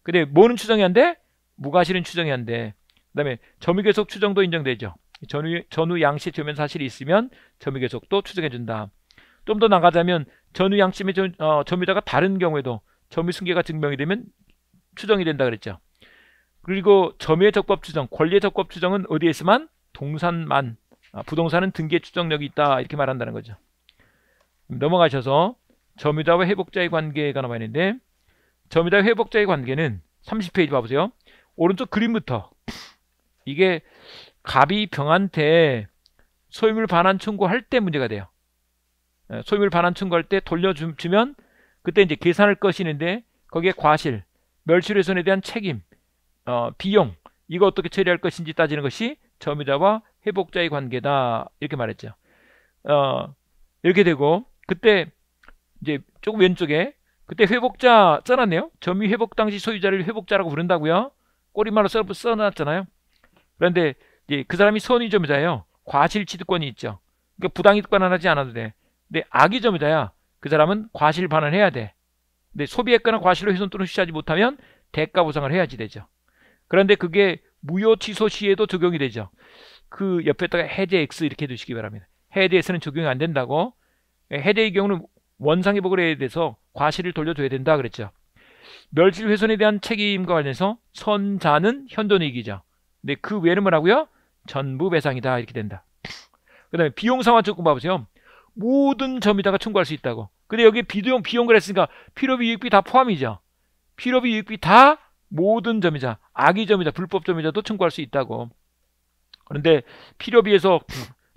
근데 뭐는 추정이 안 돼? 무과실은 추정이 안 돼. 그 다음에 점유계속 추정도 인정되죠. 전후, 전후 양시 표면 사실이 있으면 점유계속도 추정해준다. 좀 더 나가자면 전후 양심의 점, 어, 점유자가 다른 경우에도 점유 승계가 증명이 되면 추정이 된다 그랬죠. 그리고 점유의 적법 추정, 권리의 적법 추정은 어디에서만? 동산만. 아, 부동산은 등기의 추정력이 있다 이렇게 말한다는 거죠. 넘어가셔서 점유자와 회복자의 관계가 나와 있는데, 점유자와 회복자의 관계는 삼십 페이지 봐보세요. 오른쪽 그림부터 이게 갑이 병한테 소유물 반환 청구할 때 문제가 돼요. 소유물 반환 청구할 때 돌려주면 그때 이제 계산할 것이 있는데 거기에 과실, 멸실훼손에 대한 책임, 어, 비용 이거 어떻게 처리할 것인지 따지는 것이 점유자와 회복자의 관계다 이렇게 말했죠. 어, 이렇게 되고 그때 이제 조금 왼쪽에 그때 회복자 써놨네요. 점유 회복 당시 소유자를 회복자라고 부른다고요. 꼬리말로 써, 써놨잖아요. 그런데 이제 그 사람이 선의 점유자예요. 과실 취득권이 있죠. 그러니까 부당이득반환 하지 않아도 돼. 근데 악의 점유자야. 그 사람은 과실 반환해야 돼. 근데 소비했거나 과실로 훼손 또는 취하지 못하면 대가 보상을 해야지 되죠. 그런데 그게 무효 취소 시에도 적용이 되죠. 그 옆에다가 해제 X 이렇게 해두시기 바랍니다. 해제에서는 적용이 안 된다고. 해제의 경우는 원상회복을 해야 돼서 과실을 돌려줘야 된다 그랬죠. 멸실훼손에 대한 책임과 관련해서 선자는 현존이익이죠. 근데 그 외에는 뭐라고요? 전부 배상이다 이렇게 된다. 그 다음에 비용상환 조건 봐보세요. 모든 점유자가 청구할 수 있다고. 근데 여기 비용, 비용 그랬으니까 필요비, 유익비 다 포함이죠. 필요비, 유익비 다 모든 점유자, 악의 점유자, 불법 점유자도 청구할 수 있다고. 그런데 필요비에서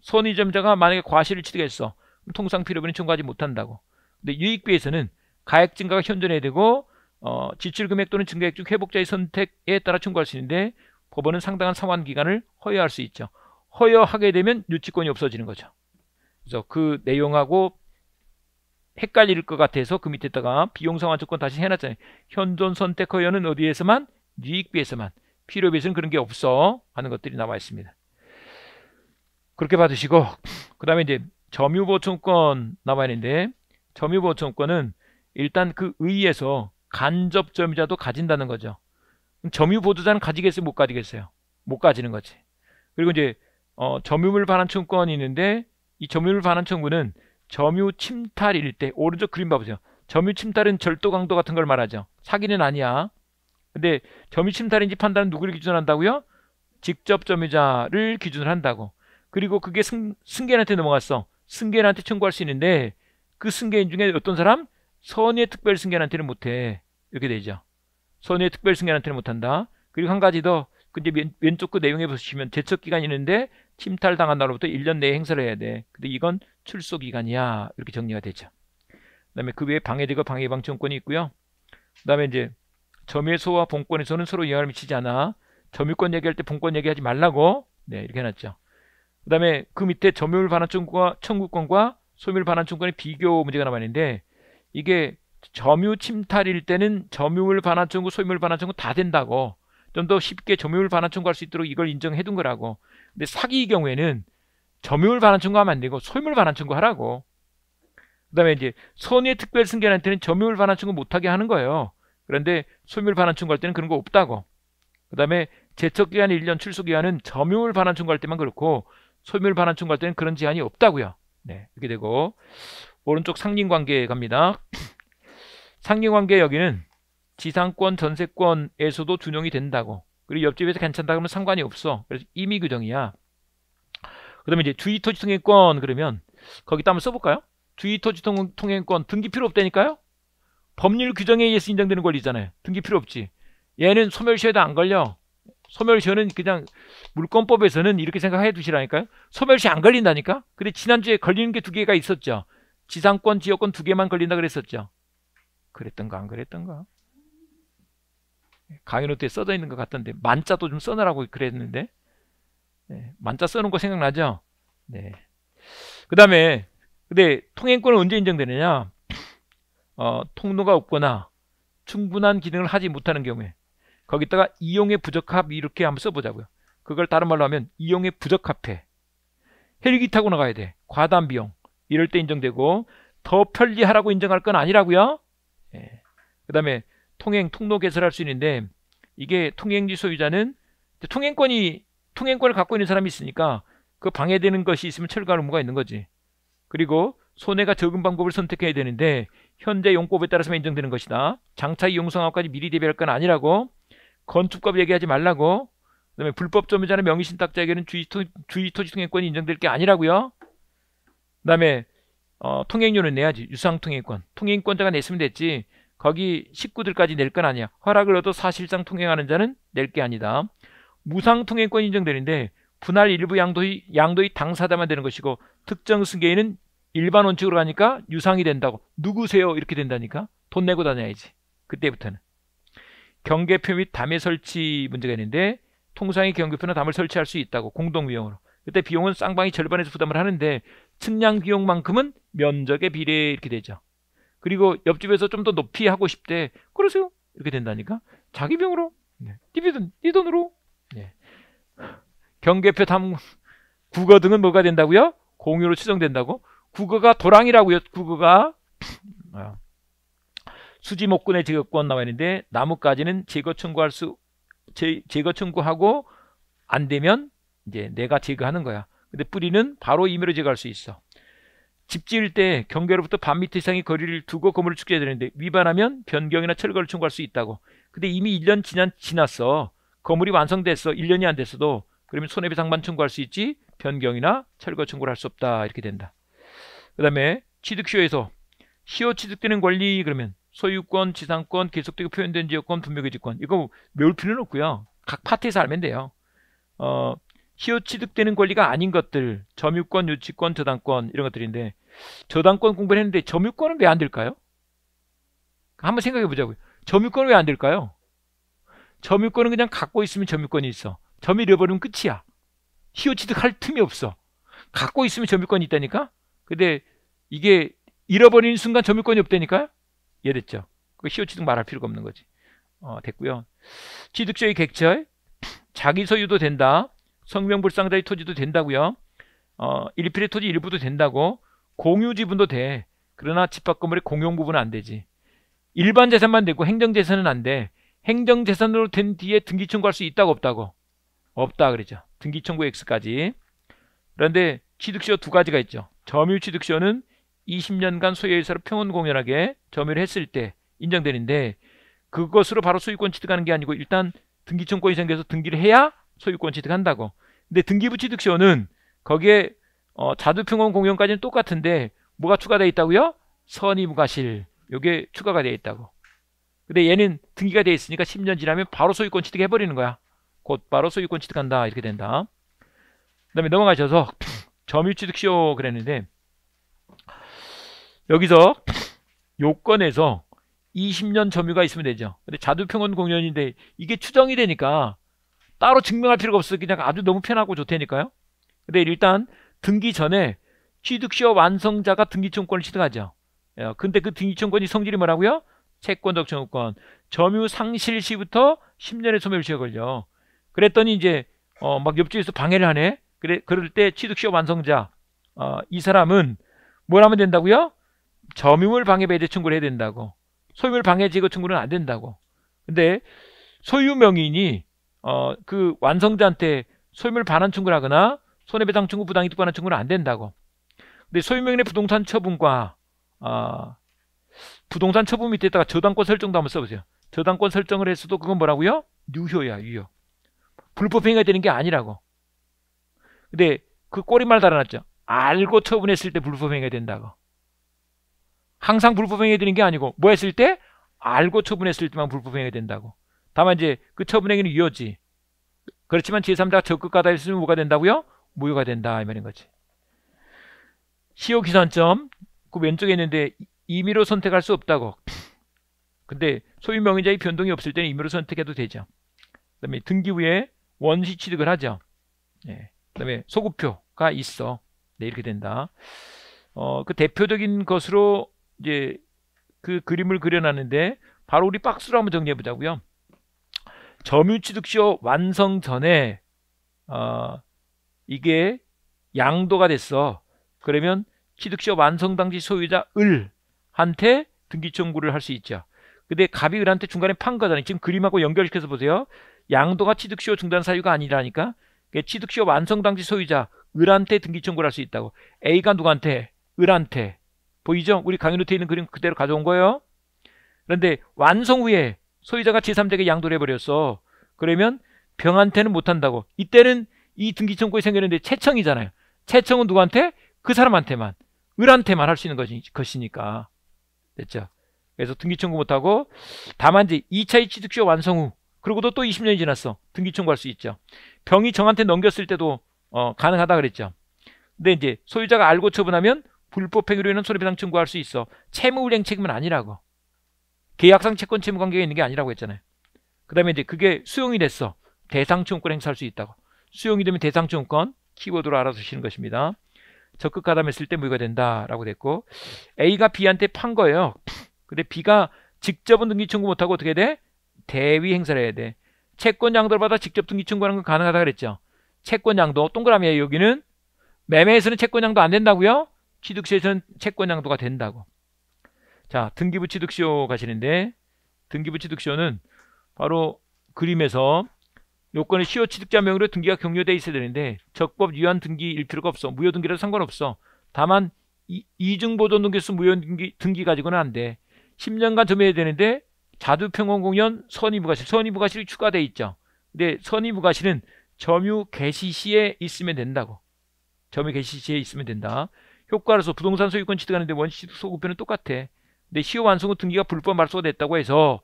손의 점유자가 만약에 과실을 취득했어. 통상 필요비는 청구하지 못한다고. 근데 유익비에서는 가액 증가가 현존해야 되고 어, 지출 금액 또는 증가액 중 회복자의 선택에 따라 청구할 수 있는데 법원은 상당한 상환 기간을 허여할 수 있죠. 허여하게 되면 유치권이 없어지는 거죠. 그래서 그 내용하고 헷갈릴 것 같아서 그 밑에다가 비용 상환 조건 다시 해놨잖아요. 현존 선택 허여는 어디에서만? 유익비에서만. 필요비에서는 그런 게 없어 하는 것들이 나와 있습니다. 그렇게 봐주시고 그 다음에 이제 점유보호청구권 나와 있는데, 점유보호청구권은 일단 그 의의에서 간접 점유자도 가진다는 거죠. 점유보조자는 가지겠어요? 못 가지겠어요? 못 가지는 거지. 그리고 이제 어, 점유물 반환 청구권이 있는데 이 점유물 반환 청구는 점유 침탈일 때, 오른쪽 그림 봐보세요. 점유 침탈은 절도 강도 같은 걸 말하죠. 사기는 아니야. 근데 점유 침탈인지 판단은 누구를 기준으로 한다고요? 직접 점유자를 기준으로 한다고. 그리고 그게 승, 승계인한테 넘어갔어. 승계인한테 청구할 수 있는데 그 승계인 중에 어떤 사람? 선의의 특별 승계인한테는 못해. 이렇게 되죠. 선의의 특별 승계인한테는 못한다. 그리고 한 가지 더, 근데 왼, 왼쪽 그 내용에 보시면 제척기간이 있는데 침탈당한 날로부터 일 년 내에 행사를 해야 돼. 근데 이건 출소기간이야. 이렇게 정리가 되죠. 그 다음에 그 외에 방해제거 방해방청권이 있고요. 그 다음에 이제 점유에서와 본권에서는 서로 영향을 미치지 않아. 점유권 얘기할 때 본권 얘기하지 말라고. 네, 이렇게 해놨죠. 그 다음에 그 밑에 점유율 반환 청구와, 청구권과 소유율 반환 청구권의 비교 문제가 남아있는데, 이게 점유 침탈일 때는 점유율 반환 청구, 소유율 반환 청구 다 된다고. 좀 더 쉽게 점유율 반환 청구할 수 있도록 이걸 인정해 둔 거라고. 근데 사기의 경우에는 점유율 반환 청구하면 안 되고 소유율 반환 청구하라고. 그 다음에 이제 선의의 특별 승계한테는 점유율 반환 청구 못하게 하는 거예요. 그런데 소유율 반환 청구할 때는 그런 거 없다고. 그 다음에 제척기간 일 년, 출소기간은 점유율 반환 청구할 때만 그렇고 소유율 반환 청구할 때는 그런 제한이 없다고요. 네, 이렇게 되고 오른쪽 상린관계 갑니다. 상린관계 여기는 지상권, 전세권에서도 준용이 된다고. 그리고 옆집에서 괜찮다 그러면 상관이 없어. 그래서 임의 규정이야. 그 다음에 이제 주의토지 통행권 그러면 거기다 한번 써볼까요? 주의토지 통행권 등기 필요 없다니까요? 법률 규정에 의해서 인정되는 권리잖아요. 등기 필요 없지. 얘는 소멸시효에도 안 걸려. 소멸시효는 그냥 물권법에서는 이렇게 생각해 두시라니까요. 소멸시효 안 걸린다니까? 근데 지난주에 걸리는 게 두 개가 있었죠. 지상권, 지역권 두 개만 걸린다 그랬었죠. 그랬던가 안 그랬던가? 강의노트에 써져 있는 것 같던데 만자도 좀 써놓으라고 그랬는데 네, 만자 써놓은 거 생각나죠? 네. 그 다음에 근데 통행권은 언제 인정되느냐? 어, 통로가 없거나 충분한 기능을 하지 못하는 경우에 거기다가 이용의 부적합 이렇게 한번 써보자고요. 그걸 다른 말로 하면 이용의 부적합해. 헬기 타고 나가야 돼. 과다한 비용. 이럴 때 인정되고 더 편리하라고 인정할 건 아니라고요. 네. 그 다음에 통행, 통로 개설할 수 있는데 이게 통행지 소유자는 통행권이, 통행권을 갖고 있는 사람이 있으니까 그 방해되는 것이 있으면 철거할 의무가 있는 거지. 그리고 손해가 적은 방법을 선택해야 되는데 현재 용법에 따라서만 인정되는 것이다. 장차 이용성하고까지 미리 대비할 건 아니라고, 건축값 얘기하지 말라고, 그 다음에 불법 점유자나 명의신탁자에게는 주의, 토, 주의 토지 통행권이 인정될 게 아니라고요. 그 다음에 어, 통행료는 내야지. 유상통행권, 통행권자가 냈으면 됐지 거기 식구들까지 낼 건 아니야. 허락을 얻어 사실상 통행하는 자는 낼 게 아니다. 무상통행권이 인정되는데 분할 일부 양도의, 양도의 당사자만 되는 것이고, 특정 승계인은 일반 원칙으로 가니까 유상이 된다고. 누구세요? 이렇게 된다니까. 돈 내고 다녀야지. 그때부터는. 경계표 및 담의 설치 문제가 있는데 통상의 경계표나 담을 설치할 수 있다고, 공동비용으로. 그때 비용은 쌍방이 절반에서 부담을 하는데 측량 비용만큼은 면적에 비례, 이렇게 되죠. 그리고 옆집에서 좀 더 높이 하고 싶대. 그러세요. 이렇게 된다니까. 자기 비용으로. 네, 네 돈으로. 네. 경계표 담 국어 등은 뭐가 된다고요? 공유로 추정된다고. 국어가 도랑이라고요. 국어가. 수지목군의 제거권 나와 있는데 나뭇가지는 제거 청구할 수, 제, 제거 청구하고 안 되면 이제 내가 제거하는 거야. 근데 뿌리는 바로 임의로 제거할 수 있어. 집 지을 때 경계로부터 반 미터 이상의 거리를 두고 건물을 축제해야 되는데 위반하면 변경이나 철거를 청구할 수 있다고. 근데 이미 일 년 지난, 지났어. 건물이 완성됐어. 일 년이 안 됐어도. 그러면 손해배상만 청구할 수 있지 변경이나 철거 청구를 할 수 없다. 이렇게 된다. 그 다음에 취득시효에서 시효 취득되는 권리, 그러면 소유권, 지상권, 계속되고 표현된 지역권, 분묘기지권. 이거 외울 필요는 없고요. 각 파트에서 알면 돼요. 어, 시효 취득되는 권리가 아닌 것들, 점유권, 유치권, 저당권, 이런 것들인데, 저당권 공부를 했는데 점유권은 왜 안 될까요? 한번 생각해 보자고요. 점유권은 왜 안 될까요? 점유권은 그냥 갖고 있으면 점유권이 있어. 점 잃어버리면 끝이야. 시효 취득할 틈이 없어. 갖고 있으면 점유권이 있다니까? 근데 이게 잃어버리는 순간 점유권이 없다니까요? 이해됐죠? 그 시효 취득 말할 필요가 없는 거지. 어, 됐고요. 취득자의 객체, 자기 소유도 된다. 성명불상자의 토지도 된다고요. 어, 일필의 토지 일부도 된다고. 공유지분도 돼. 그러나 집합건물의 공용 부분은 안 되지. 일반 재산만 되고 행정재산은 안 돼. 행정재산으로 된 뒤에 등기청구할 수 있다고 없다고? 없다 그러죠. 등기청구 X까지. 그런데 취득시효 두 가지가 있죠. 점유 취득시효는 이십 년간 소유의사로 평온공연하게 점유를 했을 때 인정되는데, 그것으로 바로 소유권 취득하는 게 아니고 일단 등기청구권이 생겨서 등기를 해야 소유권 취득한다고. 근데 등기부 취득시효는 거기에 어, 자두평온공연까지는 똑같은데 뭐가 추가되어 있다고요? 선의무과실. 요게 추가가 되어 있다고. 근데 얘는 등기가 되어 있으니까 십 년 지나면 바로 소유권 취득해버리는 거야. 곧바로 소유권 취득한다. 이렇게 된다. 그 다음에 넘어가셔서 점유취득시효 그랬는데, 여기서 요건에서 이십 년 점유가 있으면 되죠. 근데 자두평온 공연인데 이게 추정이 되니까 따로 증명할 필요가 없어. 그냥 아주 너무 편하고 좋다니까요. 근데 일단 등기 전에 취득시효 완성자가 등기청구권을 취득하죠. 근데 그 등기청구권이 성질이 뭐라고요? 채권적 청구권. 점유 상실 시부터 십 년의 소멸시효 걸려. 그랬더니 이제 어 막 옆집에서 방해를 하네. 그래, 그럴 때 취득시효 완성자, 어, 이 사람은 뭘 하면 된다고요? 점유물 방해 배제 청구를 해야 된다고. 소유물 방해 제거 청구는 안 된다고. 근데 소유 명의인이 어, 그 완성자한테 소유물 반환 청구를 하거나 손해배상 청구, 부당이득 반환 청구는 안 된다고. 근데 소유 명의의 부동산 처분과 어, 부동산 처분 밑에다가 저당권 설정도 한번 써보세요. 저당권 설정을 했어도 그건 뭐라고요? 유효야, 유효. 불법행위가 되는 게 아니라고. 근데 그 꼬리말 달아놨죠. 알고 처분했을 때 불법행위가 된다고. 항상 불법행위가 되는 게 아니고 뭐 했을 때? 알고 처분했을 때만 불법행위가 된다고. 다만 이제 그 처분행위는 유효지. 그렇지만 제삼자가 적극하다 했으면 뭐가 된다고요? 무효가 된다, 이 말인 거지. 시효기산점 그 왼쪽에 있는데 임의로 선택할 수 없다고. 근데 소유명의자의 변동이 없을 때는 임의로 선택해도 되죠. 그 다음에 등기 후에 원시 취득을 하죠. 네. 그 다음에 소급표가 있어. 네, 이렇게 된다. 어, 그 대표적인 것으로 이제 그 그림을 그려놨는데 바로 우리 박스로 한번 정리해 보자고요. 점유취득시효 완성 전에 어, 이게 양도가 됐어. 그러면 취득시효 완성 당시 소유자 을한테 등기청구를 할 수 있죠. 근데 갑이 을한테 중간에 판 거잖아요. 지금 그림하고 연결시켜서 보세요. 양도가 취득시효 중단 사유가 아니라니까. 취득시효 완성 당시 소유자 을한테 등기청구를 할 수 있다고. A가 누구한테? 을한테. 보이죠? 우리 강의 노트에 있는 그림 그대로 가져온 거예요. 그런데 완성 후에 소유자가 제삼자에게 양도를 해버렸어. 그러면 병한테는 못한다고. 이때는 이 등기청구에 생겼는데 채청이잖아요. 채청은 누구한테? 그 사람한테만, 을한테만 할 수 있는 것이, 것이니까. 됐죠? 그래서 등기청구 못하고, 다만 이제 이 차 이취득시효 완성 후, 그러고도 또 이십 년이 지났어. 등기청구할 수 있죠. 병이 정한테 넘겼을 때도 어, 가능하다 그랬죠. 근데 이제 소유자가 알고 처분하면 불법행위로 인한 손해배상 청구할 수 있어. 채무불이행 책임은 아니라고. 계약상 채권 채무 관계가 있는 게 아니라고 했잖아요. 그 다음에 이제 그게 수용이 됐어. 대상청구권 행사할 수 있다고. 수용이 되면 대상청구권, 키워드로 알아두시는 것입니다. 적극 가담했을 때 무효가 된다라고 됐고, A가 B한테 판 거예요. 근데 B가 직접은 등기청구 못하고 어떻게 돼? 대위 행사를 해야 돼. 채권 양도를 받아 직접 등기청구하는 건 가능하다 그랬죠. 채권 양도 동그라미에요. 여기는 매매에서는 채권 양도 안 된다고요. 취득시에서는 채권 양도가 된다고. 자, 등기부 취득시효 가시는데, 등기부 취득시효는 바로 그림에서 요건의 시효 취득자 명의로 등기가 경료되어 있어야 되는데 적법 위헌 등기 일틀가 없어. 무효 등기라도 상관없어. 다만 이중보존등기수 무효 등기, 등기 가지고는 안 돼. 십 년간 점해야 되는데 자두평원공연 선의부가실, 선의부가실이 추가돼 있죠. 근데 선의부가실은 점유 개시 시에 있으면 된다고. 점유 개시 시에 있으면 된다. 효과로서 부동산 소유권 취득하는데 원칙 소급표는 똑같아. 근데 시효 완성 후 등기가 불법 말소가 됐다고 해서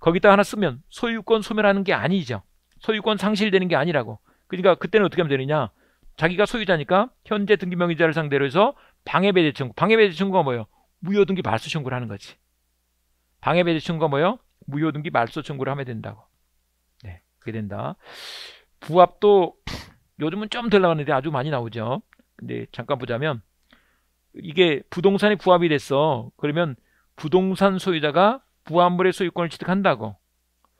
거기다 하나 쓰면 소유권 소멸하는 게 아니죠. 소유권 상실되는 게 아니라고. 그러니까 그때는 어떻게 하면 되느냐. 자기가 소유자니까 현재 등기명의자를 상대로 해서 방해배제 청구. 방해배제 청구가 뭐예요? 무효등기 말소 청구를 하는 거지. 방해배제 청구가 뭐예요? 무효등기 말소 청구를 하면 된다고. 네, 그게 된다. 부합도 요즘은 좀 덜 나왔는데 아주 많이 나오죠. 근데 잠깐 보자면 이게 부동산이 부합이 됐어. 그러면 부동산 소유자가 부합물의 소유권을 취득한다고.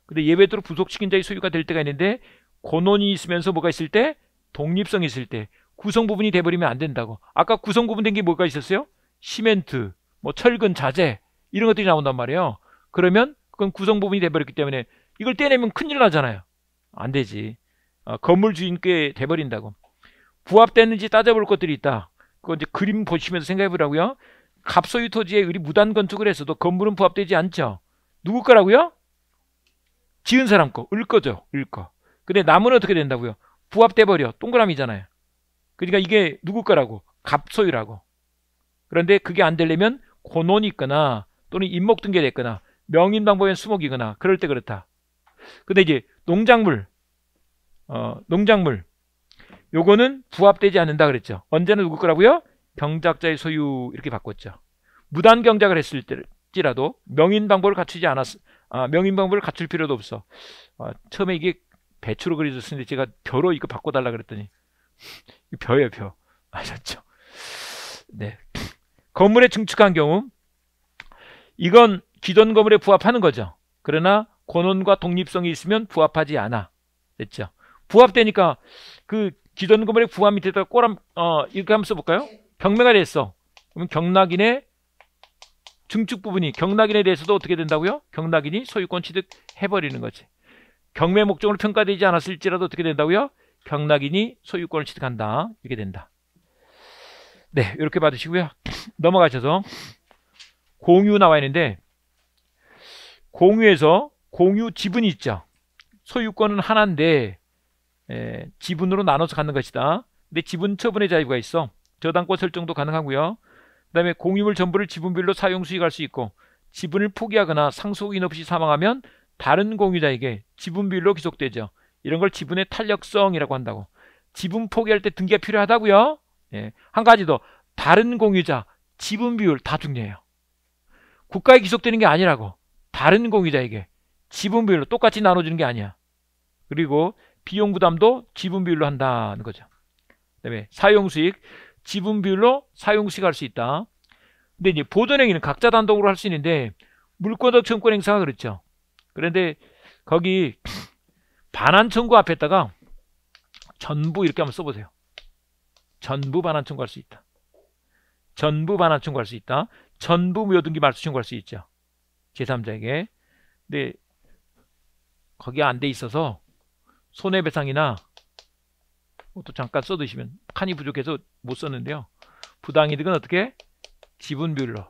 근데 예외적으로 부속책임자의 소유가 될 때가 있는데 권원이 있으면서 뭐가 있을 때? 독립성이 있을 때. 구성부분이 돼버리면 안 된다고. 아까 구성부분 된 게 뭐가 있었어요? 시멘트, 뭐 철근, 자재 이런 것들이 나온단 말이에요. 그러면 그건 구성부분이 돼버렸기 때문에 이걸 떼내면 큰일 나잖아요. 안 되지. 아, 건물 주인께 돼버린다고. 부합됐는지 따져볼 것들이 있다. 그건 이제 그림 보시면서 생각해보라고요. 갑소유 토지에 우리 무단 건축을 했어도 건물은 부합되지 않죠. 누구 거라고요? 지은 사람 거, 을 거죠, 을 거. 근데 나무는 어떻게 된다고요? 부합돼버려. 동그라미잖아요. 그러니까 이게 누구 거라고? 갑소유라고. 그런데 그게 안 되려면 권원이 있거나 또는 임목 등기가 됐거나 명인방법엔 수목이거나 그럴 때 그렇다. 근데 이제 농작물, 어, 농작물, 요거는 부합되지 않는다 그랬죠. 언제나 누구 거라고요? 경작자의 소유 이렇게 바꿨죠. 무단 경작을 했을지라도 명인방법을 갖추지 않았. 아, 명인방법을 갖출 필요도 없어. 아, 처음에 이게 배추로 그려졌는데 제가 벼로 이거 바꿔달라 그랬더니 벼예요, 벼. 아셨죠? 네. 건물에 증축한 경우 이건 기존 건물에 부합하는 거죠. 그러나 권원과 독립성이 있으면 부합하지 않아. 됐죠? 부합되니까 그 기존 건물에 부합 밑에다가 꼬람 어, 이렇게 한번 써볼까요? 경매가 됐어. 그럼 경락인의 증축 부분이 경락인에 대해서도 어떻게 된다고요? 경락인이 소유권 취득해버리는 거지. 경매 목적으로 평가되지 않았을지라도 어떻게 된다고요? 경락인이 소유권을 취득한다. 이렇게 된다. 네, 이렇게 받으시고요. 넘어가셔서 공유 나와 있는데 공유에서 공유 지분이 있죠. 소유권은 하나인데 에, 지분으로 나눠서 갖는 것이다. 근데 지분 처분의 자유가 있어. 저당권 설정도 가능하고요. 그 다음에 공유물 전부를 지분별로 사용 수익할 수 있고 지분을 포기하거나 상속인 없이 사망하면 다른 공유자에게 지분별로 귀속되죠. 이런 걸 지분의 탄력성이라고 한다고. 지분 포기할 때 등기가 필요하다고요. 예. 한 가지 더, 다른 공유자, 지분 비율 다 중요해요. 국가에 귀속되는 게 아니라고. 다른 공유자에게 지분 비율로 똑같이 나눠주는 게 아니야. 그리고 비용 부담도 지분 비율로 한다는 거죠. 그 다음에 사용 수익, 지분 비율로 사용 수익할 수 있다. 근데 이제 보존행위는 각자 단독으로 할 수 있는데 물권적 청구권 행사가 그렇죠. 그런데 거기 반환 청구 앞에다가 전부 이렇게 한번 써보세요. 전부 반환 청구할 수 있다. 전부 반환 청구할 수 있다. 전부 무효 등기 말소 청구할 수 있죠. 제삼자에게. 근데 거기 안 돼 있어서 손해배상이나 또 잠깐 써두시면 칸이 부족해서 못 썼는데요. 부당이득은 어떻게? 지분비율로.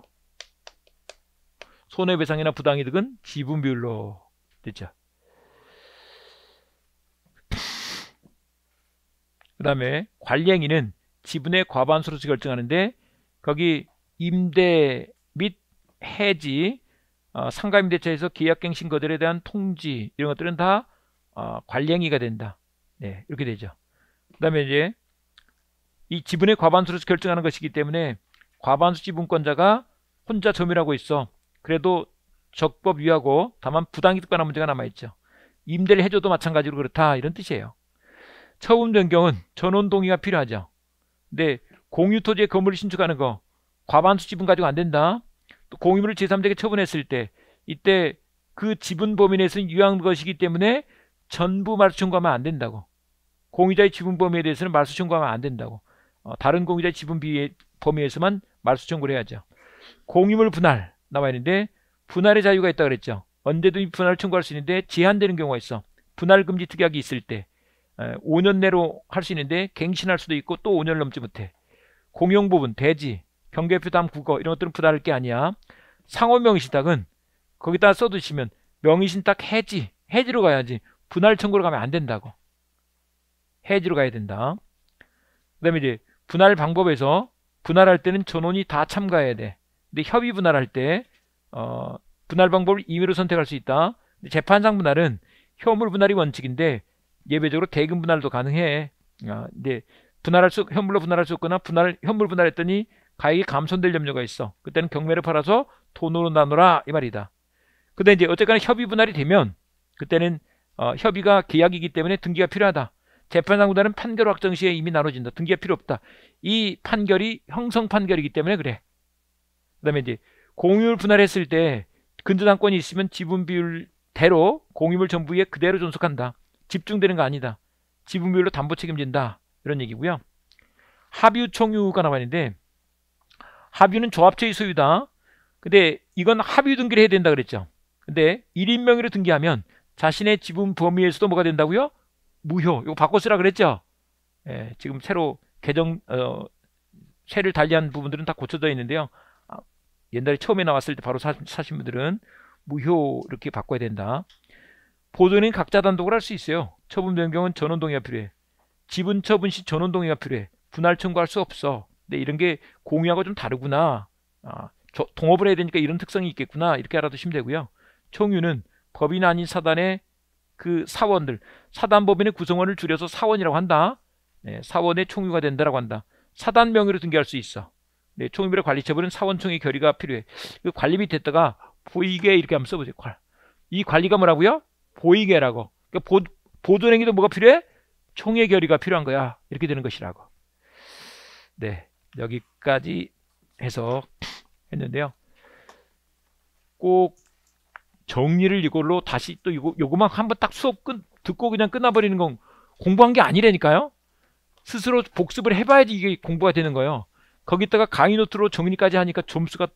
손해배상이나 부당이득은 지분비율로. 됐죠? 그 다음에 관리행위는 지분의 과반수로서 결정하는데, 거기 임대 및 해지, 어, 상가임대차에서 계약갱신 거절에 대한 통지, 이런 것들은 다 어, 관리행위가 된다. 네, 이렇게 되죠. 그 다음에 이제 이 지분의 과반수로서 결정하는 것이기 때문에 과반수 지분권자가 혼자 점유하고 있어. 그래도 적법 위하고 다만 부당이득 관한 문제가 남아있죠. 임대를 해줘도 마찬가지로 그렇다, 이런 뜻이에요. 처분 변경은 전원 동의가 필요하죠. 근데 공유 토지에 건물을 신축하는 거 과반수 지분 가지고 안 된다. 또 공유물을 제삼자에게 처분했을 때 이때 그 지분 범위 내에서는 유효한 것이기 때문에 전부 말소 청구하면 안 된다고. 공유자의 지분 범위에 대해서는 말소 청구하면 안 된다고. 어, 다른 공유자의 지분 비의 범위에서만 말소 청구를 해야죠. 공유물 분할 나와 있는데 분할의 자유가 있다 그랬죠. 언제든지 분할을 청구할 수 있는데 제한되는 경우가 있어. 분할 금지 특약이 있을 때 오 년 내로 할 수 있는데 갱신할 수도 있고 또 오 년을 넘지 못해. 공용 부분, 대지, 경계표 다음 국어 이런 것들은 분할할 게 아니야. 상호 명의신탁은 거기다 써두시면 명의신탁 해지, 해지로 가야지 분할 청구로 가면 안 된다고. 해지로 가야 된다. 그 다음에 이제 분할 방법에서 분할할 때는 전원이 다 참가해야 돼. 근데 협의 분할할 때 어, 분할 방법을 임의로 선택할 수 있다. 근데 재판상 분할은 현물 분할이 원칙인데 예외적으로 대금 분할도 가능해. 아, 근데 분할할 수, 현물로 분할할 수 없거나 분할, 현물 분할했더니 가액이 감소될 염려가 있어. 그때는 경매를 팔아서 돈으로 나누라 이 말이다. 근데 이제 어쨌거나 협의 분할이 되면 그때는 어, 협의가 계약이기 때문에 등기가 필요하다. 재판상 분할은 판결 확정 시에 이미 나눠진다. 등기가 필요 없다. 이 판결이 형성 판결이기 때문에 그래. 그 다음에 이제 공유물 분할했을 때 근저당권이 있으면 지분 비율대로 공유물 전부에 그대로 존속한다. 집중되는 거 아니다. 지분비율로 담보 책임진다. 이런 얘기고요. 합유 총유가 나와 있는데 합유는 조합체의 소유다. 근데 이건 합유 등기를 해야 된다 그랬죠. 근데 일 인 명의로 등기하면 자신의 지분 범위에서도 뭐가 된다고요? 무효. 이거 바꿔 쓰라 그랬죠. 예, 지금 새로 개정 어, 세를 달리한 부분들은 다 고쳐져 있는데요. 아, 옛날에 처음에 나왔을 때 바로 사, 사신 분들은 무효 이렇게 바꿔야 된다. 보존인 각자 단독을 할 수 있어요. 처분 변경은 전원 동의가 필요해. 지분 처분 시 전원 동의가 필요해. 분할 청구할 수 없어. 근데 이런 게 공유하고 좀 다르구나. 아, 저, 동업을 해야 되니까 이런 특성이 있겠구나. 이렇게 알아두시면 되고요. 총유는 법인 아닌 사단의 그 사원들. 사단 법인의 구성원을 줄여서 사원이라고 한다. 네, 사원의 총유가 된다라고 한다. 사단 명의로 등기할 수 있어. 네, 총유별의 관리처분은 사원총의 결의가 필요해. 관리 밑에 다가 보이게 이렇게 한번 써보세요. 이 관리가 뭐라고요? 보이게라고. 그러니까 보, 보존행위도 뭐가 필요해? 총의 결의가 필요한 거야. 이렇게 되는 것이라고. 네, 여기까지 해서 했는데요. 꼭 정리를 이걸로 다시 또 요거, 요거만 한번 딱 수업 끝, 듣고 그냥 끝나버리는 건 공부한 게 아니라니까요. 스스로 복습을 해봐야지 이게 공부가 되는 거예요. 거기다가 강의 노트로 정리까지 하니까 점수가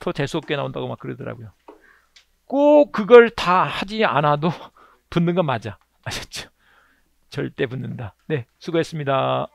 더 재수없게 나온다고 막 그러더라고요. 꼭 그걸 다 하지 않아도 붙는 건 맞아. 아셨죠? 절대 붙는다. 네, 수고했습니다.